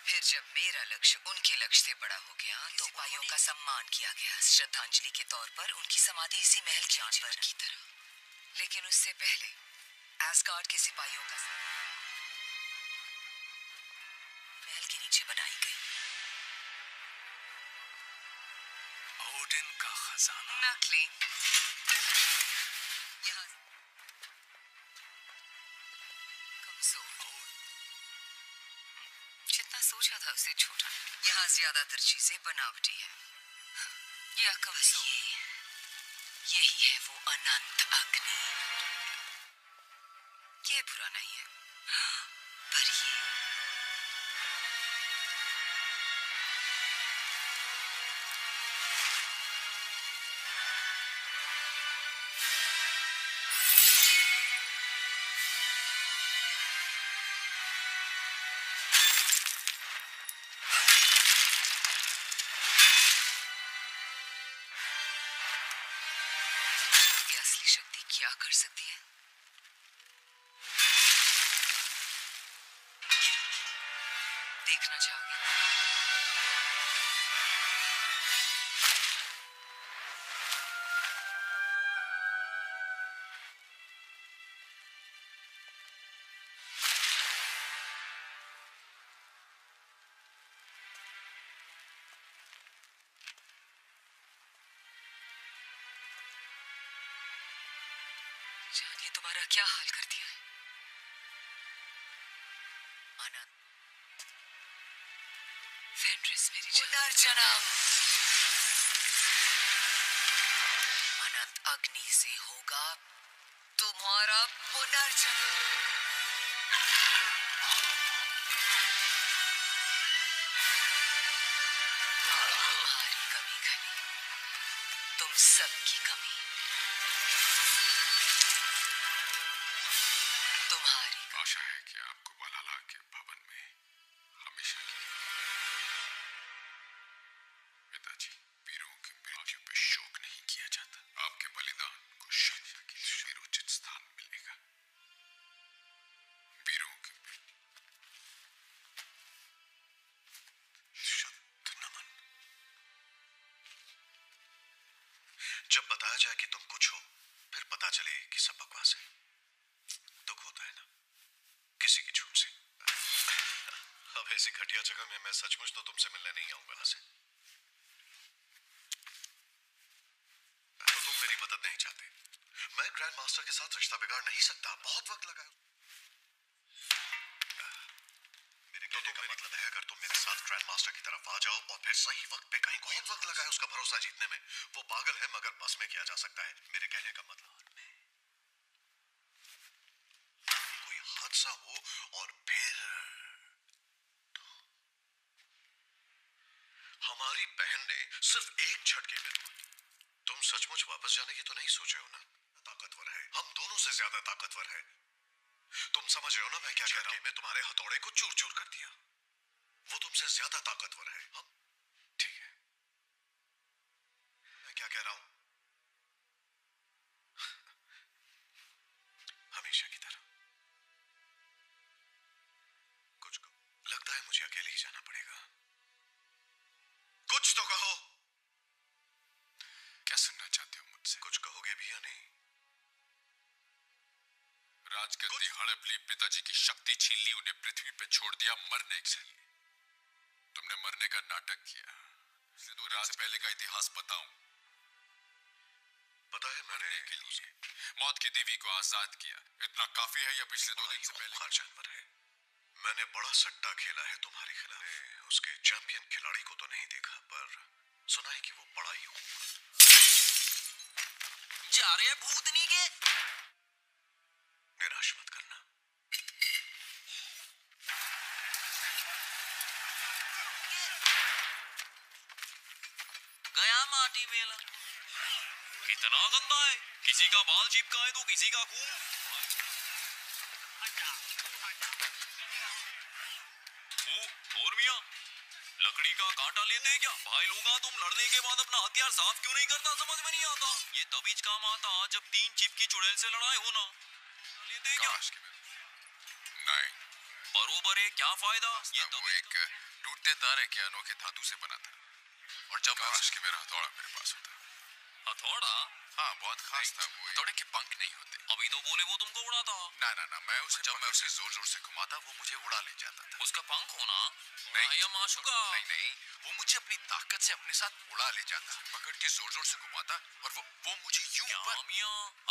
फिर जब मेरा लक्ष्य उनके लक्ष्य से बड़ा हो गया, तो सिपाहियों का सम्मान किया गया। श्रद्धांजलि के तौर पर उनकी समाधि इसी महल जानवर की तरह लेकिन उससे पहले एस्गार्ड के सिपाहियों का महल के नीचे बनाई गई ओडिन का खजाना नकली यहाँ कमजोर जितना सोचा था उसे छोटा। यहाँ ज्यादातर चीजें बनावटी है। यह कमजोर यही है वो अनंत अग्नि। ये बुरा नहीं है पर ये क्या कर सकती है? देखना चाहोगे? जानिए तुम्हारा क्या हाल कर दिया है। मेरी अनंत अग्नि से होगा तुम्हारा पुनर्जन्म। जब बताया जाए कि तुम कुछ हो फिर पता चले कि सब बकवास है। दुख होता है ना किसी की झूठ से। अब ऐसी घटिया जगह में मैं सचमुच तो तुमसे मिलने नहीं आऊंगा ना। से तो तुम मेरी मदद नहीं चाहते। मैं ग्रैंड मास्टर के साथ रिश्ता बिगाड़ नहीं सकता। बहुत वक्त लगा। तो तुम मेरी मतलब है अगर तुम मेरे साथ ग्रैंड मास्टर की तरफ आ जाओ और फिर सही वक्त पे कहीं बहुत वक्त लगा है उसका भरोसा जीतने में। वो पागल है मगर बस में किया जा सकता है। मेरे कहने का मतलब कोई हादसा हो और फिर हमारी बहन ने सिर्फ एक झटके में तुम सचमुच वापस जाने की तो नहीं सोचे हो ना। ताकतवर है, हम दोनों से ज्यादा ताकतवर है। तुम समझ रहे हो ना मैं क्या कह रहा हूं। मैं तुम्हारे हथौड़े को चूर चूर कर दिया। वो तुमसे ज्यादा ताकतवर है। हम ठीक है मैं क्या कह रहा हूं। हमेशा की तरह कुछ कहो। लगता है मुझे अकेले ही जाना पड़ेगा। कुछ तो कहो। क्या सुनना चाहते हो मुझसे? कुछ कहोगे भी या नहीं? राज करती हड़प ली, पिताजी की शक्ति छीन ली, उन्हें पृथ्वी पे छोड़ दिया मरने के लिए। तुमने मरने का नाटक किया। तो राज पहले का इतिहास बताऊं? पता है मरने के लिए मौत की देवी को आजाद किया। इतना काफी है या पिछले 2 दिन से पहले? जानवर है। मैंने बड़ा सट्टा खेला है तुम्हारे खिलाफ। उसके चैंपियन खिलाड़ी को तो नहीं देखा पर सुना है कि वो बड़ा ही जा रहे हैं भूतनी के। निराश मत करना। गया माटी मेला। कितना गंदा है। किसी का बाल चिपका है तो किसी का खून। ओ और मियां लकड़ी का कांटा लेते हैं क्या? भाई लोगा तुम लड़ने के बाद अपना हथियार साफ क्यों नहीं करता? समझ में नहीं आता। ये तभी काम आता जब 3 चिपकी चुड़ैल से लड़ाई हो ना। काश कि नहीं बरोबर है। क्या फायदा? ये तो वो एक टूटते तारे के अनोखे धातु से बना था और जब काश कि मेरा हथौड़ा मेरे पास होता। हथौड़ा? हाँ बहुत खास था वो। हथौड़े के पंख नहीं होते अभी तो बोले वो तुमको उड़ाता। ना ना ना, मैं उसे जब मैं उसे जोर जोर से घुमाता वो मुझे उड़ा ले जाता था। उसका पंख होना नहीं नहीं, वो मुझे अपनी ताकत से अपने साथ उड़ा ले जाता, पकड़ के जोर जोर से घुमाता और वो मुझे यूं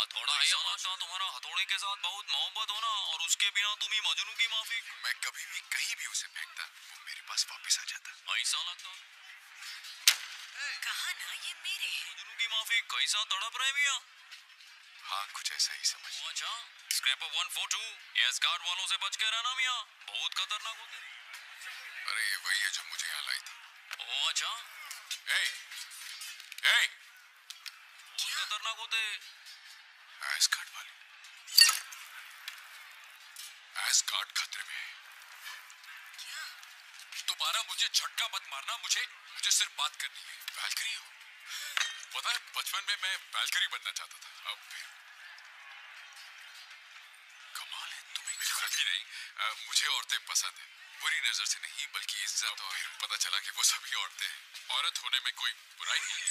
हथौड़ा मारता। तुम्हारा हथौड़े के साथ बहुत मोहब्बत होना और उसके बिना तुम ही मजनू की माफी। मैं कभी भी कहीं भी उसे फेंकता वो मेरे पास वापस आ जाता। ऐसा लगता कहा ना ये मेरे हैं। मजनू की माफी कैसा तड़प रहे मियां? हाँ कुछ ऐसा ही समझ। अच्छा स्क्रैपर 142, ये एस्गार्ड वालों से बच के रहना मियां, बहुत खतरनाक होते हैं। अरे ये वही है जो मुझे यहाँ लाई थी। ओ अच्छा। ए, ए। क्या खतरनाक होते एस्गार्ड वाले। एस्गार्ड खतरे में है। क्या? दोबारा मुझे झटका मत मारना, मुझे सिर्फ बात करनी है। वैल्करी हो? पता है बचपन में मैं वैल्करी बनना चाहता था। अब कमाल है तुम्हें भी नहीं। मुझे औरतें पसंद है, बुरी नजर से नहीं बल्कि इज्जत। और पता चला कि वो सभी औरतें हैं। औरत होने में कोई बुराई नहीं है,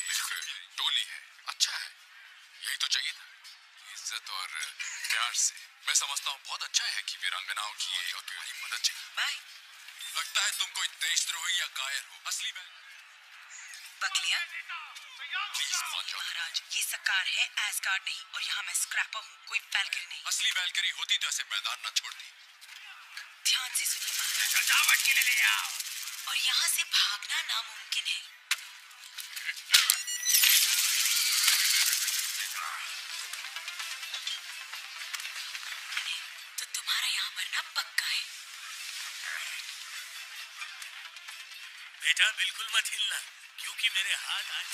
टोली है, अच्छा है, यही तो चाहिए था, इज्जत और प्यार से। मैं समझता हूँ बहुत अच्छा है कि वीरांगनाओं की ये और तुम्हारी मदद चाहिए। लगता है तुम कोई देशद्रोही या कायर हो असली में। बकलिया महाराज, ये सकार है एस्गार्ड नहीं, और यहाँ मैं स्क्रैपर हूँ, कोई वैल्करी नहीं। असली वैल्करी होती तो ऐसे मैदान न छोड़ती। ध्यान से सुनिए महाराज, ले आओ। और यहाँ से भागना नामुमकिन है। तो तुम्हारा यहाँ मरना पक्का है। बेटा बिल्कुल मत हिलना, क्योंकि मेरे हाथ आज।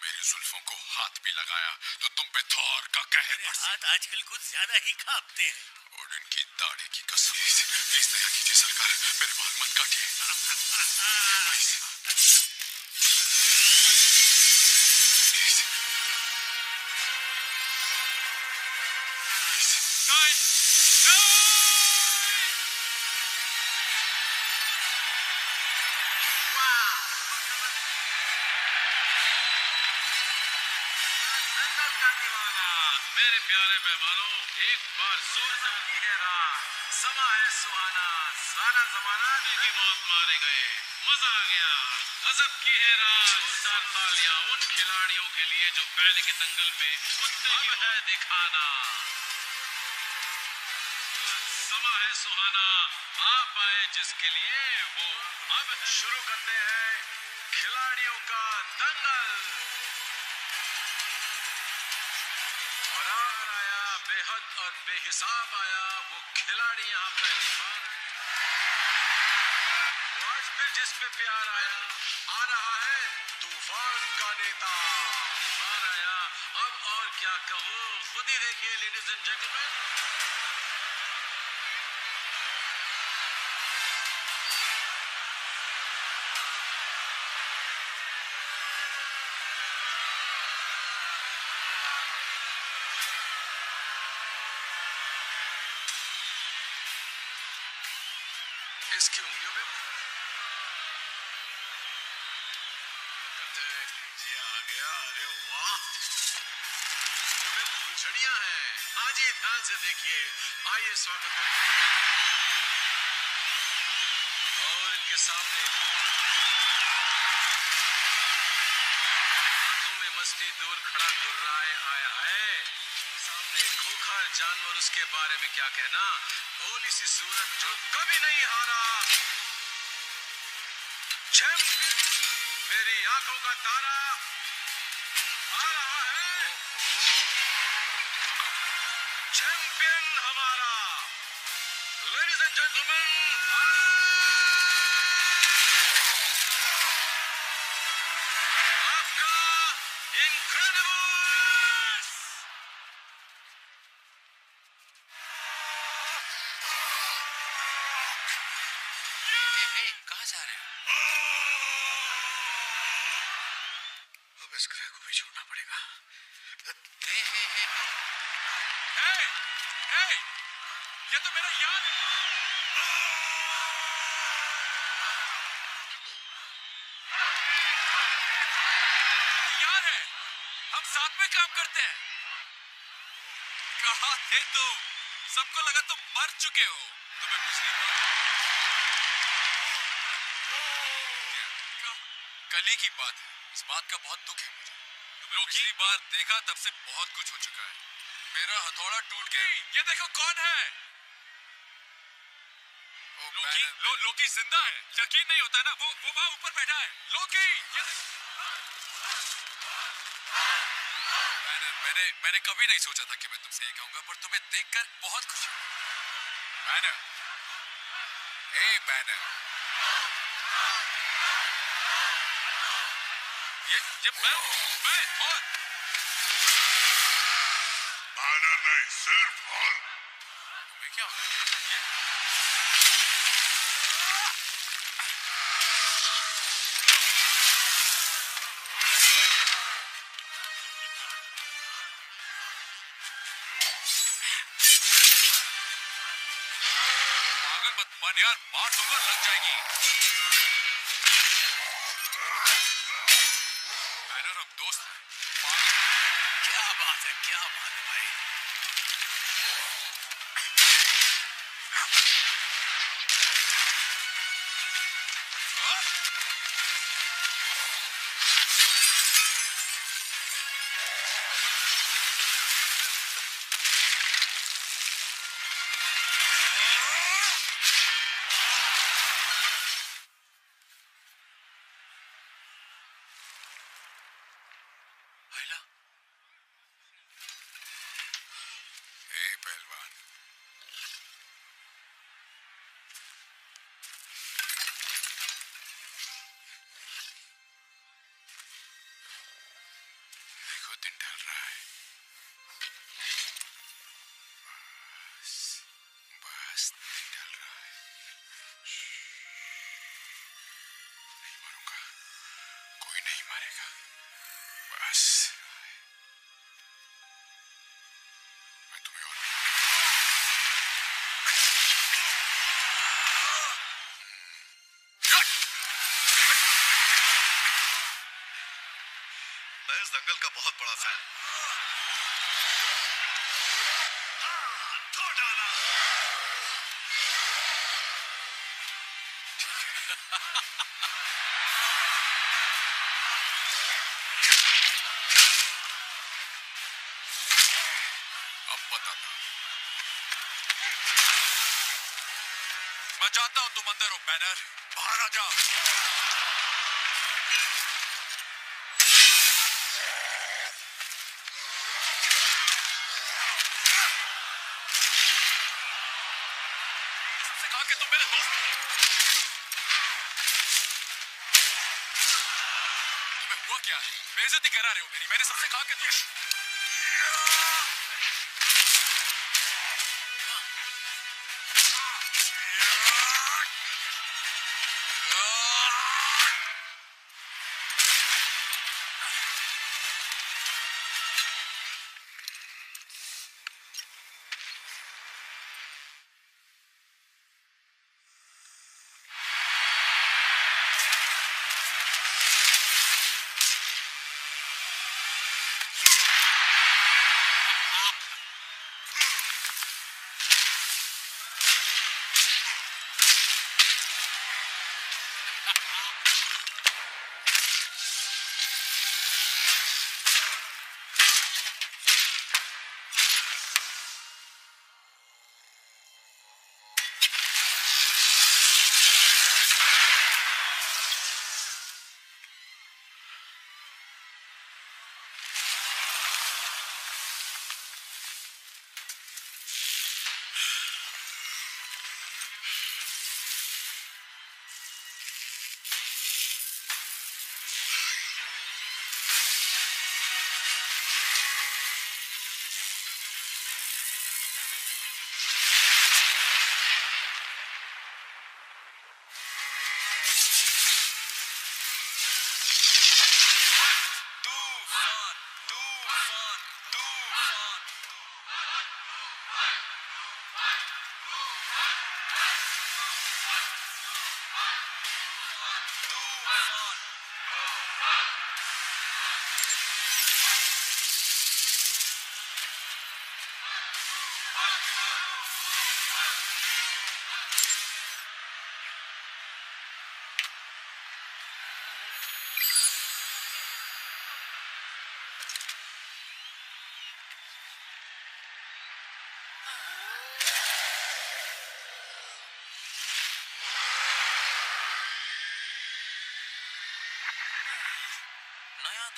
मेरी जुल्फों को हाथ भी लगाया तो तुम पे थॉर का कहर। हाथ आजकल कुछ ज्यादा ही कांपते हैं। ओडिन की दाढ़ी की कसम। प्लीज दया कीजिए सरकार, मेरे बाल मत काटिए। मेरे प्यारे मेहमानों, एक बार जोर से गहरा समा है सुहाना, सारा जमाना की मौत मारे गए। मजा आ गया, गजब की है रात। जोरदार तालियां उन खिलाड़ियों के लिए जो पहले के दंगल में कुत्ते की है दिखाना। समा है सुहाना आप आए जिसके लिए वो। अब शुरू करते हैं खिलाड़ियों का दंगल। बेहद और बेहिसाब आया वो खिलाड़ी यहाँ पहली बार। आज फिर जिस पे प्यार आया, आ रहा है तूफान का नेता। प्यार आया, अब और क्या कहो, खुद ही देखिए लेडीज एंड जेंटलमैन। इसकी उंगलियों में लीजिए आ गया। अरे वाह, फुलझड़ियां हैं। आज ये ध्यान से देखिए, आइए स्वागत करते हैं। और इनके सामने आंखों में मस्ती दूर खड़ा गुर्राए आया है। सामने खूंखार जानवर, उसके बारे में क्या कहना। भोली सी सूरत जो कभी नहीं हारा, चैंपियन मेरी आंखों का तारा आ रहा है। चैंपियन हमारा, लेडीज एंड जेंटलमैन। भी काम करते हैं। कहाँ थे तुम? सबको लगा तुम मर चुके हो। तुम्हें कुछ नहीं पता। कल की बात है, इस बात का बहुत दुख है मुझे। तुम्हें पिछली बार देखा तब से बहुत कुछ हो चुका है। मेरा हथौड़ा टूट गया। ये देखो कौन है। लोकी, लोकी जिंदा है। यकीन नहीं होता ना। वो वहाँ ऊपर बैठा है। लोकी, मैंने कभी नहीं सोचा था कि मैं तुमसे ये कहूंगा, पर तुम्हें देखकर बहुत खुशी हुई। बैनर, ए बैनर, ये मैं और बैनर नहीं, सिर्फ हॉल। तुम्हें क्या हो? यार मार दूंगा, लग जाएगी। बैनर अब दोस्त है। क्या बात है, क्या बात है भाई। दंगल का बहुत बड़ा फैन। अब बताता हूं। मैं जानता हूं तुम अंदर हो बैनर, बाहर आ जाओ। बेइज्जती करा रहे हो मेरी। मैंने सबसे कहा कि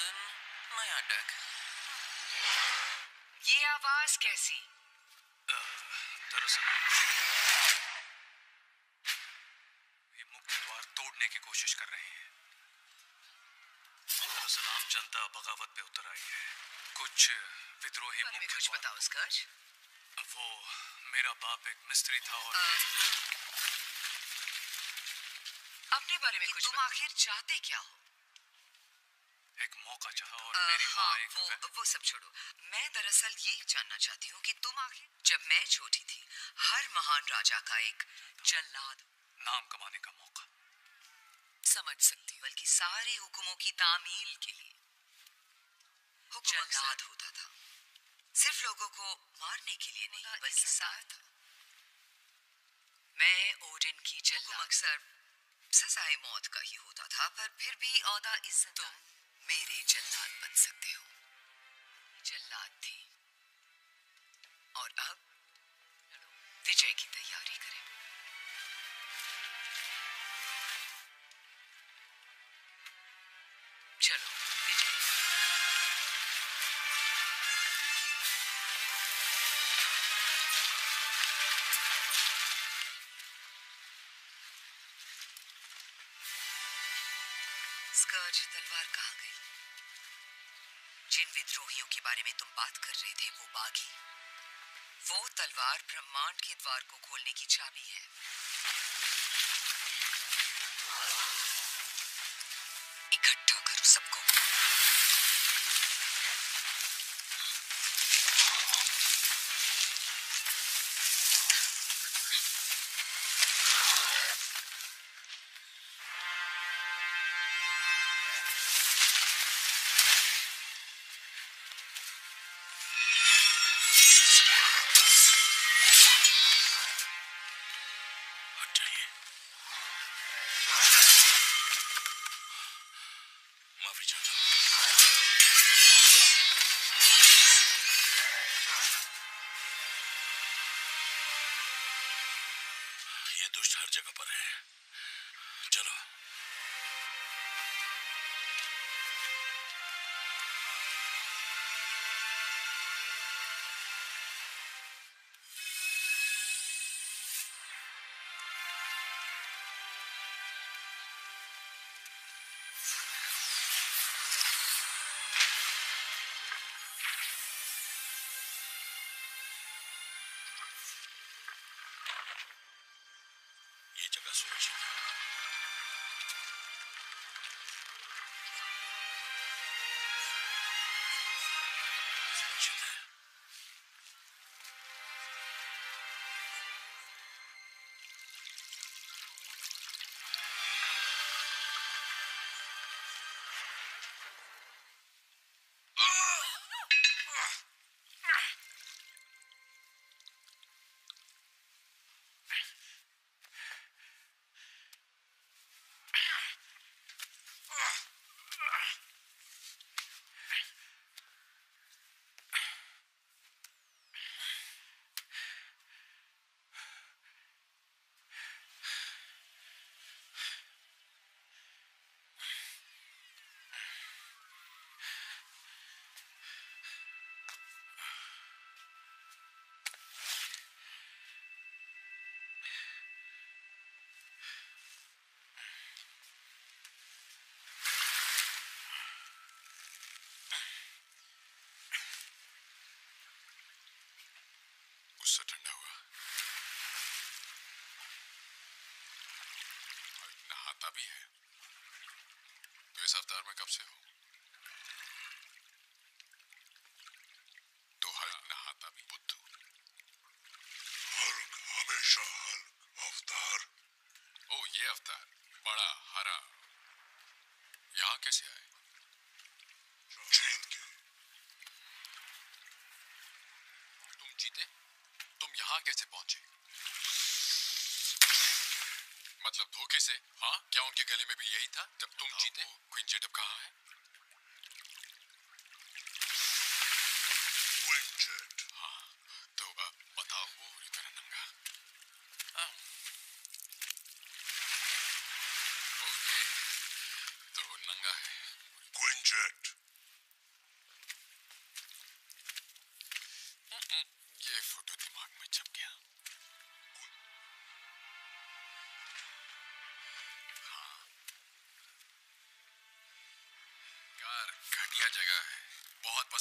दिन नया डेक। ये आवाज कैसी? दरअसल ये मुख्य द्वार तोड़ने की कोशिश कर रहे हैं। दरअसल आम जनता बगावत पे उतर आई है। कुछ विद्रोही मुख्य द्वार। कुछ बताओ स्कर्च। वो मेरा बाप एक मिस्त्री था और अपने बारे में कुछ। तुम आखिर चाहते क्या हो? एक मौका चाहा और मेरी माँ एक वो सब छोड़ो। मैं दरअसल ये जानना चाहती हूँ कि तुम आखिर। जब मैं छोटी थी हर महान राजा का एक जल्लाद नाम कमाने का मौका समझ सकती हूँ, बल्कि सारे हुक्मों की तामील के लिए जल्लाद होता था। सिर्फ लोगों को मारने के लिए नहीं बल्कि साथ। मैं ओडिन की जल्लाद अक्सर सजाए मौत का ही होता था, पर फिर भी औदा इज्जत। तुम मेरे जल्लाद बन सकते हो। जल्लाद थी और अब विजय की तैयारी करें। चलो तलवार कहाँ गई? जिन विद्रोहियों के बारे में तुम बात कर रहे थे वो बागी। वो तलवार ब्रह्मांड के द्वार को खोलने की चाबी है। इकट्ठा करो सबको। ठंडा हुआ और इतना हाथा भी है तो इस अवतार में कब से हो? तो हल्क ना हाथा भी बुद्धू। हल्क हमेशा हल्क अवतार। ओ ये अवतार बड़ा हरा यहाँ कैसे आए? कैसे पहुंचे? मतलब धोखे से? हाँ क्या उनके गले में भी यही था जब तुम जीते? क्वीन जेटअप कहाँ है? हाँ तो अब बताओ वो रिकरण नंगा। ओके तो नंगा है।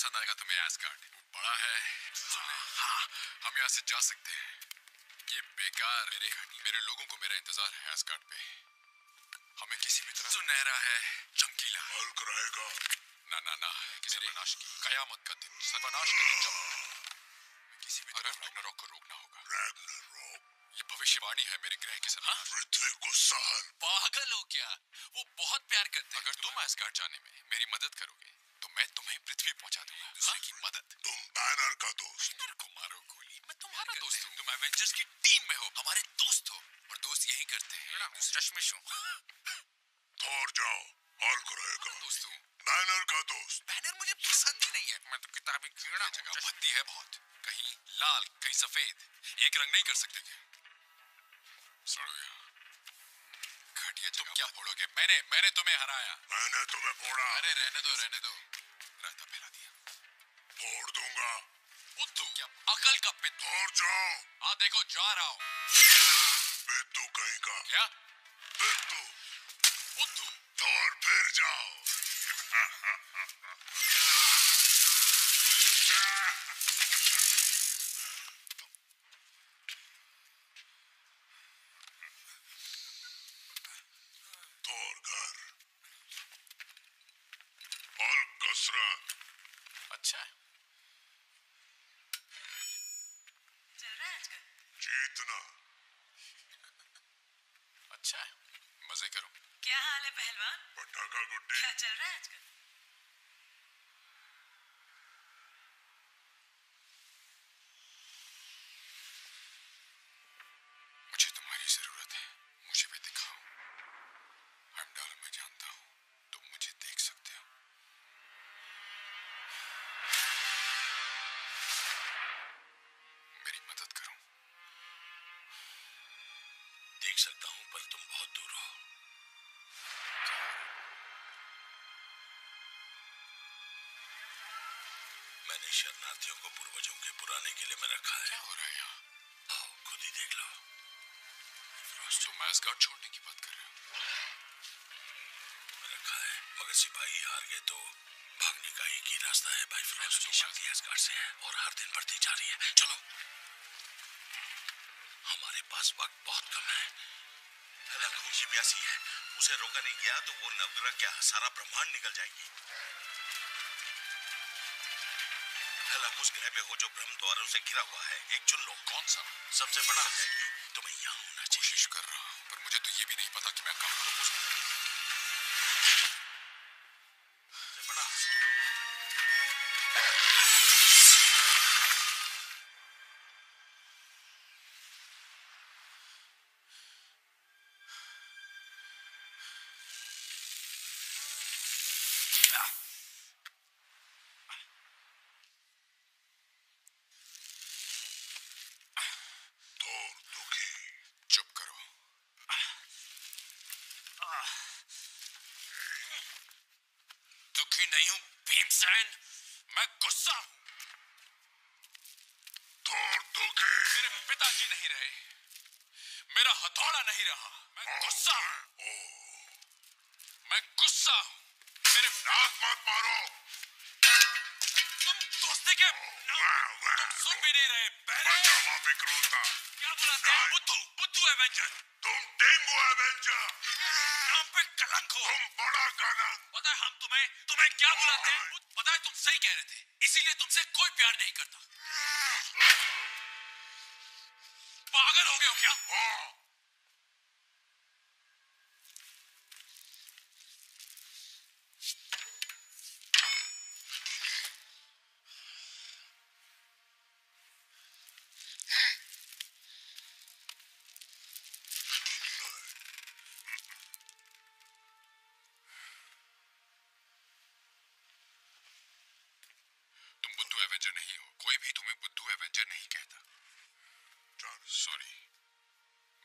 पसंद आएगा तुम्हें एस्गार्ड। बड़ा है, हाँ, हम यहाँ से जा सकते हैं। ये बेकार, मेरे लोगों को मेरा इंतजार है एस्गार्ड पे। हमें किसी भी तरह सुनहरा है, चमकीला हल्क रहेगा। ना ना ना, सर्वनाश की कयामत का दिन, सर्वनाश का दिन किसी भी तरह रैग्नारोक को रोकना होगा। ये भविष्यवाणी है मेरे ग्रह के साथ। पृथ्वी को सहन। पागल हो क्या? वो बहुत प्यार करते हैं। अगर तुम एस्गार्ड जाने में मेरी मदद करोगे तो मैं तुम्हें पृथ्वी पहुंचा दूंगा। दूसरे की मदद। तुम बैनर का दोस्त। बैनर को मारो गोली। मैं तुम्हारा दोस्त हूँ। तुम एवेंजर्स की टीम में हो, हमारे दोस्त हो, और दोस्त यही करते हैं। रश्मिश हो थोर जाओ, हॉल्क रहेगा। दोस्त हूँ, बैनर का दोस्त। बैनर मुझे पसंद ही नहीं है। मैं तो किताबी कीड़ा। जगह भद्दी है बहुत, कहीं लाल कहीं सफेद, एक रंग नहीं कर सकते। घटिया, तुम क्या फोड़ोगे? मैंने तुम्हें हराया। मैंने तुम्हें फोड़ा। अरे रहने दो रास्ता फैला दिया। फोड़ दूंगा। बुद्धू क्या अकल का पित्तू। फोड़ जाओ। हाँ देखो जा रहा हूँ। पित्तू कहीं का क्या? पित्तू बुद्धू तोड़ फिर जाओ। अच्छा चल रहा है आजकल। जीतना अच्छा, मजे करो। क्या हाल है पहलवान? पटाखा गुड्डी। क्या चल रहा है आजकल? मुझे तुम्हारी जरूरत है, मुझे भी दिखाओ। अंडाल में जानता हूँ तुम मुझे देख सकते हो। सकता हूं पर तुम बहुत दूर हो। मैंने शरणार्थियों को पूर्वजों के पुराने किले में रखा है। क्या हो रहा है यहाँ? आओ खुद ही देख लो। तुम एस्गार्ड छोड़ने की बात कर रहे हो? रखा है मगर सिपाही हार गए तो भागने का एक ही रास्ता है भाई। फ्रॉस्ट की शक्ति एस्गार्ड से है और हर दिन बढ़ती जा रही है। चलो, हमारे पास वक्त बहुत कम है। हेला खूब प्यासी है, उसे रोका नहीं गया तो वो नवग्रह क्या सारा ब्रह्मांड निकल जाएगी। हेला उस ग्रह पे हो जो ब्रह्म द्वारों से घिरा हुआ है। एक चुन लो, कौन सा सबसे बड़ा हो जाएगी। तुम्हें यहाँ होना चाहिए। कोशिश कर रहा हूँ पर मुझे तो ये भी नहीं पता कि मैं कहाँ। तुम उस बड़ा मैं गुस्सा हूँ। मेरे पिताजी नहीं रहे, मेरा हथौड़ा नहीं रहा। मैं गुस्सा हूँ। मेरे नाक मत मारो। तुम दोस्ती के तुम सुन भी नहीं रहे। पहले क्या बुलाते हैं? बुद्धू एवेंजर। तुम डेंगू एवेंजर। नाम पे कलंक हो। तुम बड़ा कलंक। पता है हम तुम्हें क्या बुलाते हैं? पता है तुम सही कह रहे थे, इसीलिए तुमसे कोई प्यार नहीं करता। पागल हो गए हो क्या? एवेंजर नहीं हो, कोई भी तुम्हें बुद्धू एवेंजर नहीं कहता। सॉरी,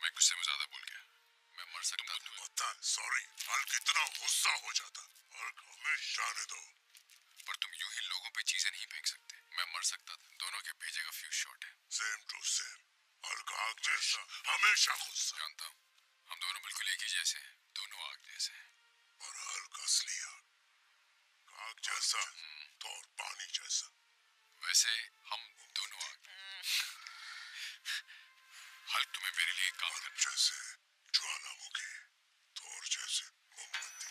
मैं गुस्से में ज़्यादा बोल गया। मैं मर सकता हूँ। पता है, सॉरी। हल्क इतना गुस्सा हो जाता। हल्क हमें जाने दो। पर तुम यूं ही लोगों पे चीजें नहीं फेंक सकते। मैं मर सकता था। दोनों के भेजे का फ्यूज शॉट है। Same to same. हल्क आग जैसा, हमेशा गुस्सा। जानता हूँ, हम दोनों बिल्कुल एक ही जैसे हैं। दोनों आग जैसे हैं। और हल्क असली आग जैसा और पानी जैसा। से हम दोनों आ गए। हल्क तुम्हें मेरे लिए काम करना। जैसे ज्वालामुखी तो और जैसे मोमबत्ती।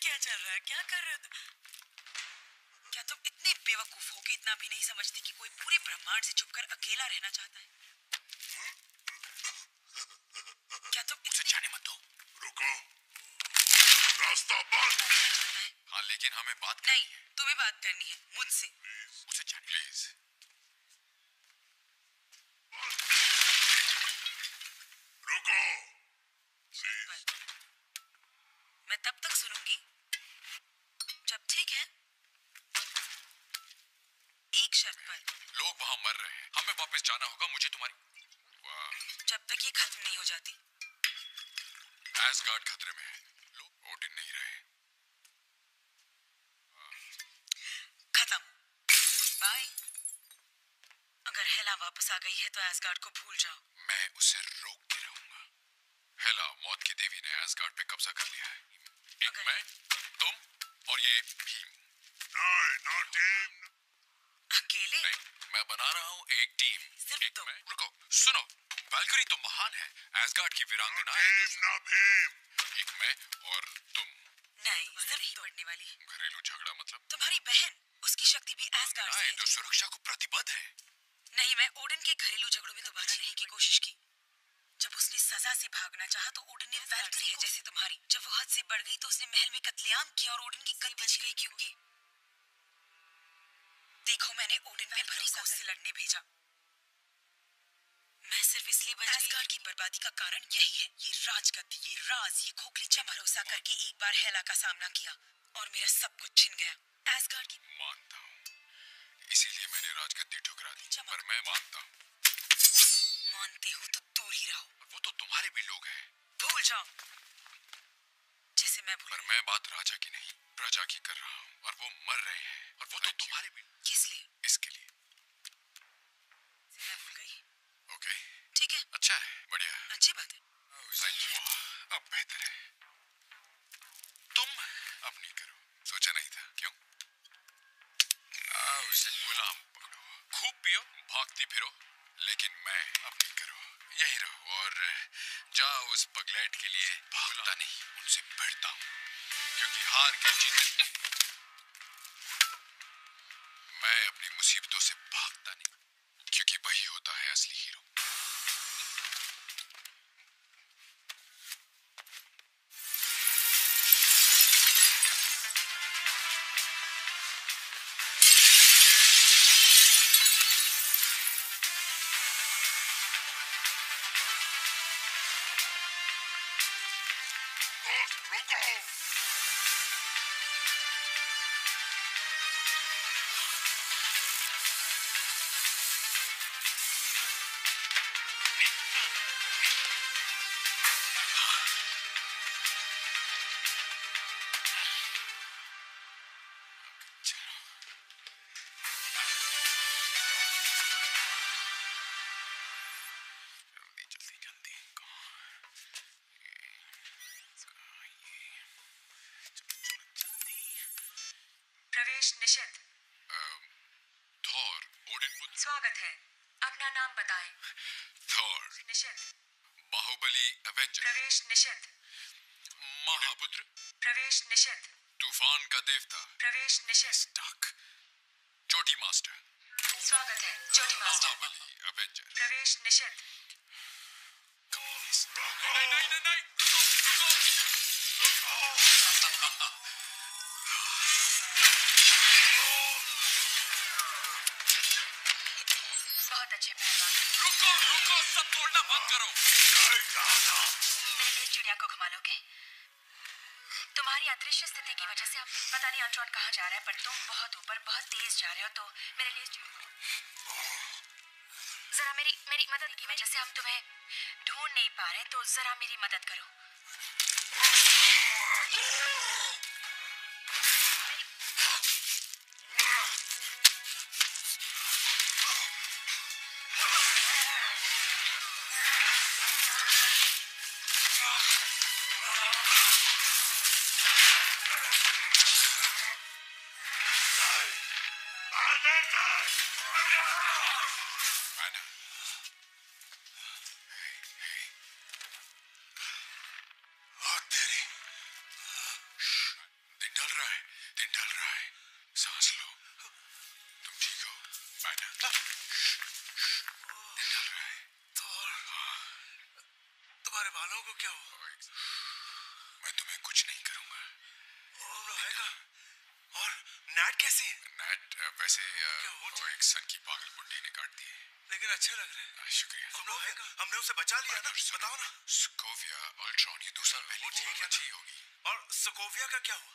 क्या चल रहा है? क्या कर रहे हो? क्या तुम इतने बेवकूफ हो कि इतना भी नहीं समझती कि कोई पूरे ब्रह्मांड से छुपकर अकेला रहना चाहता है? क्या तुम इसे जाने मत दो। रुको, रास्ता बंद। हाँ, लेकिन हमें बात नहीं, तुम्हें बात करनी है मुझसे। उसे जाने प्लीज। जाना होगा मुझे तुम्हारी। जब तक ये खत्म नहीं हो जाती, एस्गार्ड खतरे में है। लोग ओडिन नहीं रहे। खत्म। बाय। अगर हेला वापस आ गई है तो एस्गार्ड को भूल जाओ। मैं उसे रोक के रहूंगा। हेला मौत की देवी ने एस्गार्ड पे कब्जा कर लिया है। एक मैं, तुम और ये भीम। अकेले? मैं बना रहा हूँ एक टीम। सिर्फ तुम। रुको, सुनो, वैल्करी तो महान है, एस्गार्ड की वीरांगना है। एक मैं और तुम। नहीं, सिर्फ ही बढ़ने वाली। घरेलू झगड़ा मतलब? तुम्हारी बहन, उसकी शक्ति भी एस्गार्ड से है। जो सुरक्षा को प्रतिबद्ध है। नहीं, मैं ओडिन के घरेलू झगड़ों में तो बचने की कोशिश की। जब उसने सजा से भागना चाहा तो ओडिन ने वैल्करी है जैसे तुम्हारी। जब वो हद से बढ़ गई तो उसने महल में कत्लेआम किया और ओडिन की गद्दी बच गई। क्योंकि देखो, मैंने ओडिन पे भरी कोशिश से लड़ने भेजा। मैं सिर्फ इसलिए बच गई। एस्गार्ड की बर्बादी का कारण यही है। ये राजगद्दी, ये राज, ये खोखली चम भरोसा करके एक बार हेला का सामना किया और मेरा सब कुछ छिन गया। एस्गार्ड की मानता हूँ, इसीलिए मैंने राजगद्दी ठुकरा दी। पर मैं मानता हूँ। मानते हो तो दूर ही रहो। वो तो तुम्हारे भी लोग हैं। भूल जाओ, जैसे मैं भूल। पर मैं बात राजा की नहीं प्रजा की कर रहा हूँ, और वो मर रहे हैं। और वो तो तुम्हारे भी। किस लिए? इसके लिए। ओके, ठीक है। अच्छा है, बढ़िया, अच्छी बात है। अब बेहतर है। तुम अपनी करो। सोचा नहीं था। क्यों? उसे गुलाम पकड़ो, खूब पियो, भागती फिरो, लेकिन मैं अपनी करो। यही रहो और जाओ। उस पगलेट के लिए भागता नहीं, उनसे भिड़ता हूँ, क्योंकि हार के जीत। मैं अपनी मुसीबतों से भागता नहीं, क्योंकि वही होता है असली हीरो। स्वागत है, अपना नाम बताएं। थॉर। निषेध। बाहुबली एवेंजर। प्रवेश निषेध। महापुत्र। प्रवेश निषेध। तूफान का देवता। प्रवेश निषेध। स्टार्क। चोटी मास्टर। स्वागत है, चोटी मास्टर। बाहुबली एवेंजर। प्रवेश निषेध। नहीं नहीं नहीं नहीं। कहाँ जा रहा है? पर तुम बहुत ऊपर, बहुत तेज जा रहे हो, तो मेरे लिए जरा मेरी मदद की वजह से हम तुम्हें ढूंढ नहीं पा रहे, तो जरा मेरी मदद करो। तुम्हारे बालों को क्या हुआ? मैं तुम्हें कुछ नहीं करूंगा। और नैट कैसी है? नैट वैसे एक सन की पागल बुढ़े ने काट दी है, लेकिन अच्छे लग रहे हैं। शुक्रिया। हमने उसे बचा लिया ना। बताओ ना। स्कोविया अल्ट्रॉन ये 2 साल पहले ठीक अच्छी होगी। और स्कोविया का क्या हुआ?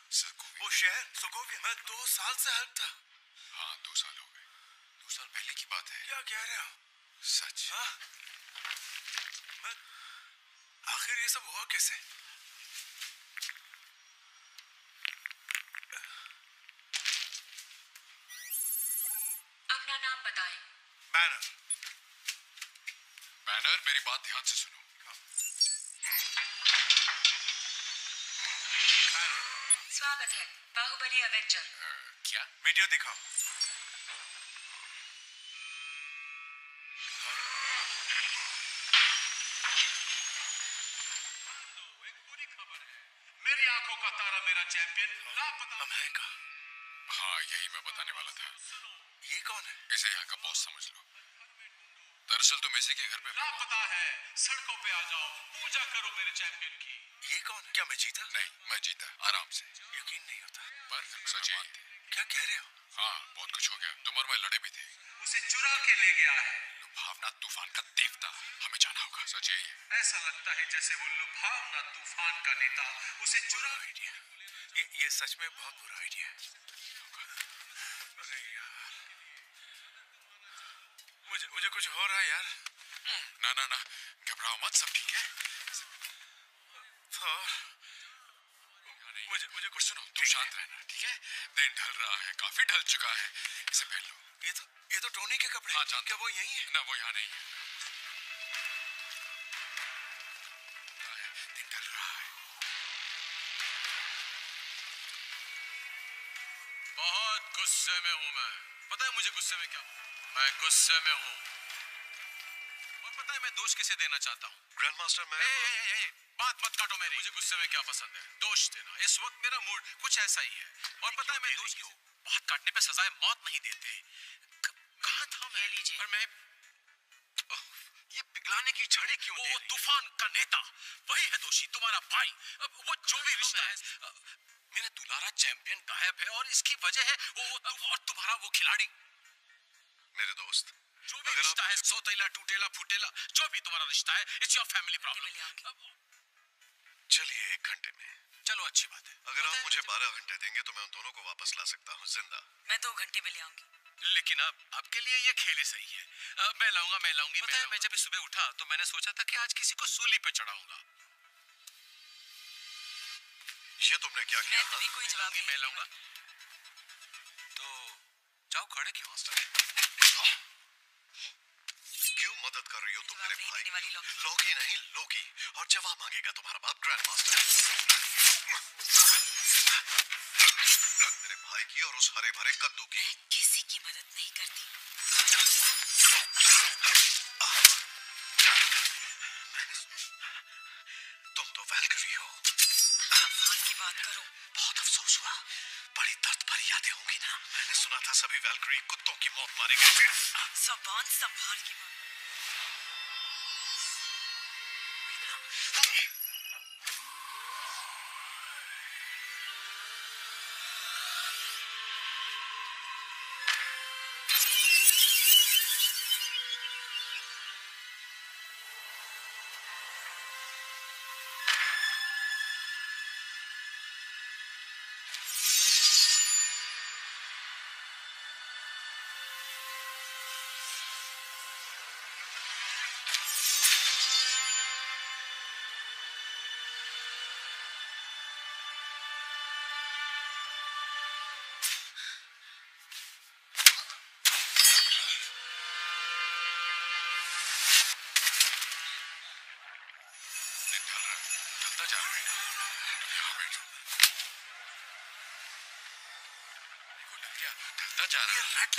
वो शहर स्कोविया मैं 2 साल से हेल्प था। हाँ 2 साल हो गए। 2 साल पहले की बात है। क्या कह रहे हो? सच। हाँ आखिर ये सब हुआ कैसे? अपना नाम बताएं। बैनर। बैनर मेरी बात ध्यान से सुनो। बैनर। स्वागत है बाहुबली एवेंजर। क्या? वीडियो दिखाओ। चैंपियन हम है का? हाँ यही मैं बताने वाला था। ये कौन है? इसे यहाँ का बॉस समझ लो। दरअसल तुम इसी के घर पे लापता है। सड़कों पे आ जाओ, पूजा करो मेरे चैंपियन की। ये कौन है? क्या मैं जीता? नहीं मैं जीता आराम से। यकीन नहीं होता पर सच है। क्या कह रहे हो? हाँ बहुत कुछ हो गया। तुम और मैं लड़े भी थे। उसे चुरा के ले गया है। लुभावना तूफान का देवता। हमें जाना होगा। सच है। ऐसा लगता है जैसे वो लुभावना तूफान का नेता उसे चुरा। ये सच में बहुत बुरा आइडिया है। अरे यार मुझे कुछ हो रहा है यार। ना ना ना घबराओ मत, सब ठीक है। मुझे कुछ सुनो। तुम शांत रहना ठीक है। दिन ढल रहा है, काफी ढल चुका है। इसे पहन लो। ये तो टोनी के कपड़े। हाँ जानते। क्या वो यही है? ना वो यहाँ नहीं है। गुस्से में हूँ मैं। पता है मुझे गुस्से में क्या? मैं गुस्से में हूँ। और पता है मैं दोष किसे देना चाहता हूँ? ग्रैंडमास्टर मैं। बात मत काटो मेरी। मुझे गुस्से में क्या पसंद है? दोष देना। इस वक्त मेरा मूड कुछ ऐसा ही है। और पता है मैं दोष क्यों? बात काटने पे सजाए मौत नहीं देते। कहाँ था मैं? और मैं ये पिघलाने की छड़ी क्यों? वो तूफान का नेता वही है दोषी, तुम्हारा भाई। वो जो भी रिश्ता है मेरा दुलारा चैंपियन गायब है और इसकी वजह है वो और तुम्हारा वो खिलाड़ी। मेरे दोस्त जो भी रिश्ता है, सौतेला टूटेला फूटेला जो भी तुम्हारा रिश्ता है, इट्स योर फैमिली प्रॉब्लम। चलिए 1 घंटे में। चलो अच्छी बात है। अगर आप मुझे 12 घंटे देंगे तो मैं उन दोनों को वापस ला सकता हूँ जिंदा। मैं 2 घंटे में ले आऊंगी। लेकिन अब आपके लिए ये खेल ही सही है। मैं लाऊंगी। पता है मैं जब सुबह उठा तो मैंने सोचा था कि आज किसी को सूली पे चढ़ाऊंगा। ये तुमने क्या किया? मैं कोई जवाब नहीं। मैं लाऊंगा। तो जाओ खड़े क्यों? क्यों मदद कर रही हो तुम मेरे भाई? लॉकी नहीं लोकी। और जवाब मांगेगा तुम्हारा बाप ग्रैंडमास्टर। मेरे भाई की और उस हरे भरे कद्दू की। मैं किसी की मदद नहीं करती। तुम तो वैल्करी हो। बात करो। बहुत अफसोस हुआ। बड़ी दर्द भरी यादें होंगी ना। मैंने सुना था सभी वैल्करी कुत्तों की मौत मारी गई। ज़बान संभाल के बात।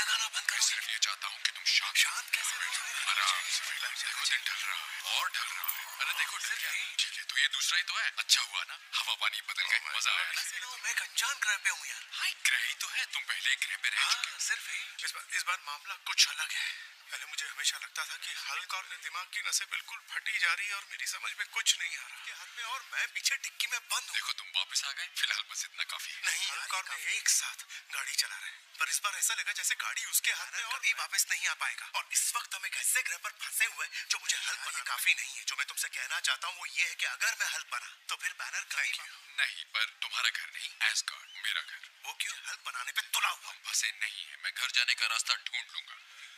लगाना बंद करो। सिर्फ ये चाहता हूँ कि तुम शांत कैसे बैठो। आराम से देखो दिन ढल रहा है और ढल रहा है। अरे देखो ढल गया। ठीक है तो ये दूसरा ही तो है। अच्छा हुआ ना हवा पानी बदल गए। मजा आया। मैं एक अनजान ग्रह पे हूँ यार। हाँ ग्रह ही तो है। तुम पहले एक ग्रह पे रहे। सिर्फ इस बार मामला कुछ अलग है। पहले मुझे हमेशा लगता था कि हल्क और दिमाग की नसें बिल्कुल फटी जा रही है और मेरी समझ में कुछ नहीं आ रहा है हाथ में, और मैं पीछे डिक्की में बंद हूं। देखो तुम वापस आ गए, फिलहाल बस इतना काफी है। नहीं, हल्क और मैं एक साथ गाड़ी चला रहे हैं, पर इस बार ऐसा लगा जैसे गाड़ी उसके हाथ में और भी वापस नहीं आ पाएगा। और इस वक्त हम एक ऐसे ग्रह पर फंसे हुए जो मुझे हल्क बना काफी नहीं है। जो मैं तुमसे कहना चाहता हूँ वो ये है की अगर मैं हल्क बना तो फिर बैनर का नहीं, पर तुम्हारा घर नहीं, एस्गार्ड मेरा घर। वो क्यों? हल्क बनाने पे तुला हुआ। हम फंसे नहीं है, मैं घर जाने का रास्ता ढूंढ लूंगा।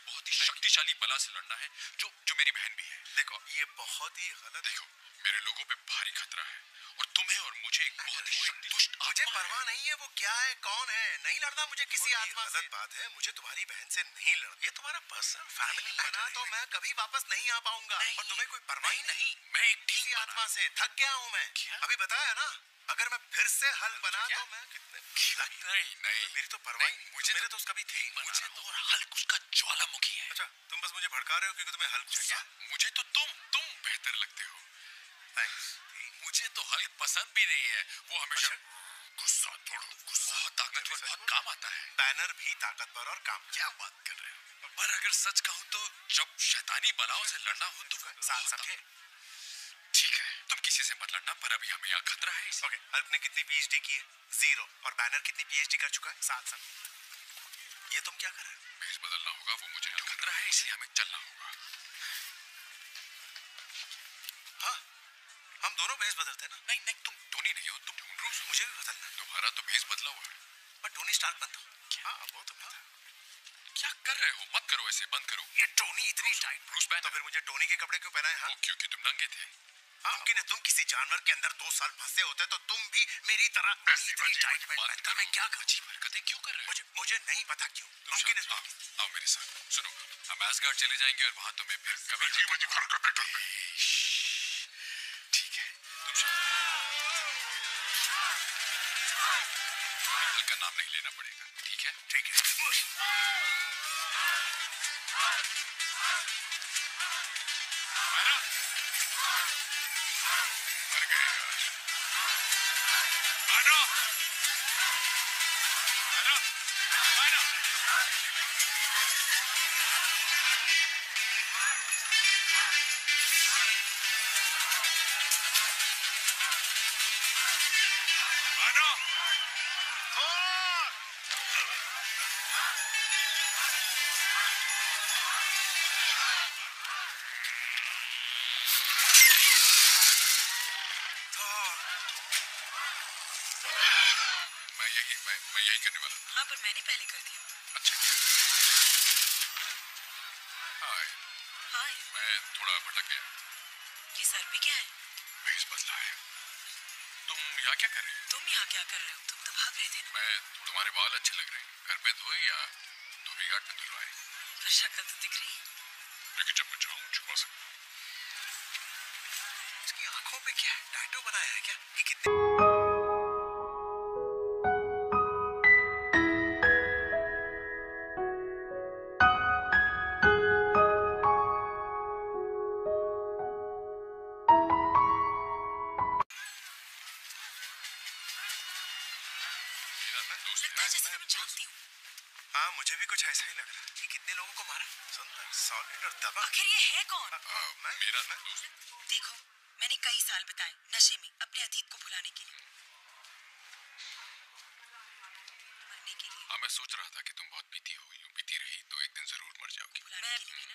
बहुत ही शक्तिशाली बला से लड़ना है जो मेरी बहन भी है। देखो ये बहुत ही गलत। देखो मेरे लोगों पे भारी खतरा है और तुम्हें और मुझे एक बहुत ही दुष्ट आत्मा। मुझे परवाह नहीं है वो क्या है कौन है, नहीं लड़ना मुझे किसी आत्मा से। गलत बात है, मुझे तुम्हारी बहन से नहीं लड़ना। ये तुम्हारा पर्सनल फैमिली बना तो मैं कभी वापस नहीं आ पाऊंगा और तुम्हें कोई परवाह ही नहीं। मैं एक टीम आत्मा से थक गया हूँ मैं, अभी बताया ना। अगर मैं फिर से हल्क बना तो मैं नहीं मेरी तो परवाह नहीं। मेरे तो उसका भी थी, मुझे तो और हल्क उसका ज्वालामुखी है। अच्छा तुम बस मुझे भड़का रहे हो क्योंकि तुम्हें हल्क चाहिए। मुझे तो तुम बेहतर लगते हो। थैंक्स। मुझे तो हल्क पसंद भी नहीं है, वो हमेशा गुस्सा बहुत ताकतवर बहुत काम आता है। बैनर भी ताकतवर और काम। क्या बात कर रहे हो, पर अगर सच कहूँ तो जब शैतानी बलाओं से लड़ना हो तो ठीक है तुम किसी से मत लड़ना, पर अभी हमें यहाँ खतरा है। ओके, हल्क ने कितनी पीएचडी की है? 0। और बैनर कितनी पीएचडी कर चुका है? 7। ये तुम क्या कर रहे हो? भेष बदलना होगा, वो मुझे ढूंढ रहा है इसलिए हमें चलना होगा। हाँ हम दोनों भेष बदलते हैं ना। नहीं तुम टोनी नहीं हो, तुम ढूंढ रहे हो। मुझे भी बदलना है। तुम्हारा तो भेष बदला हुआ है, पर टोनी स्टार्क बनता हूँ। क्या वो तो पता। क्या कर रहे हो, मत करो ऐसे, बंद करो। ये टोनी इतनी टाइट ब्रूस बैन तो फिर मुझे टोनी के कपड़े क्यों पहनाए? हाँ क्योंकि तुम नंगे थे। मुमकिन है तुम किसी जानवर के अंदर 2 साल फंसे होते तो तुम भी मेरी तरह मैं क्या हरकतें क्यों कर रहे हो? मुझे नहीं पता क्यों। मुमकिन है आओ मेरे साथ। सुनो हम एस्गार्ड चले जाएंगे और वहाँ तुम्हें फिर कभी ठीक है। तुम शांत का नाम नहीं लेना पड़ेगा ठीक है? ठीक है।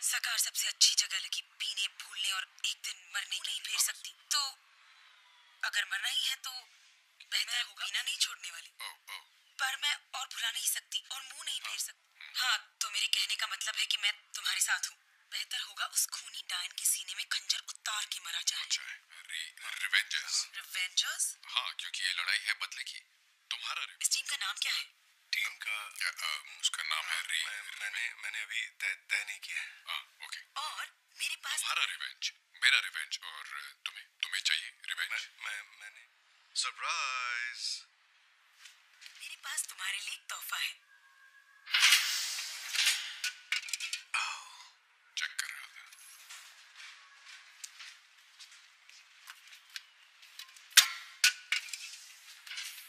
सकार सबसे अच्छी जगह लगी पीने भूलने और एक दिन मरने नहीं फेर सकती, तो अगर मरना ही है तो बेहतर होगा पीना नहीं छोड़ने वाली। पर मैं और भुला नहीं सकती और मुंह नहीं फेर सकती। हाँ तो मेरे कहने का मतलब है कि मैं तुम्हारे साथ हूँ। बेहतर होगा उस खूनी डायन के सीने में खंजर उतार के मरा जाए। अच्छा, रिवेंजर्स? हाँ क्योंकि ये लड़ाई है बदले की। तुम्हारा इस टीम का नाम क्या है? टीम का उसका नाम है मैंने अभी तय नहीं किया है। ओके। और मेरे पास तुम्हारा रिवेंज, मेरा रिवेंज और तुम्हें चाहिए रिवेंज। मैंने सरप्राइज। मेरे पास तुम्हारे लिए तोहफा है। चेक कर रहा था।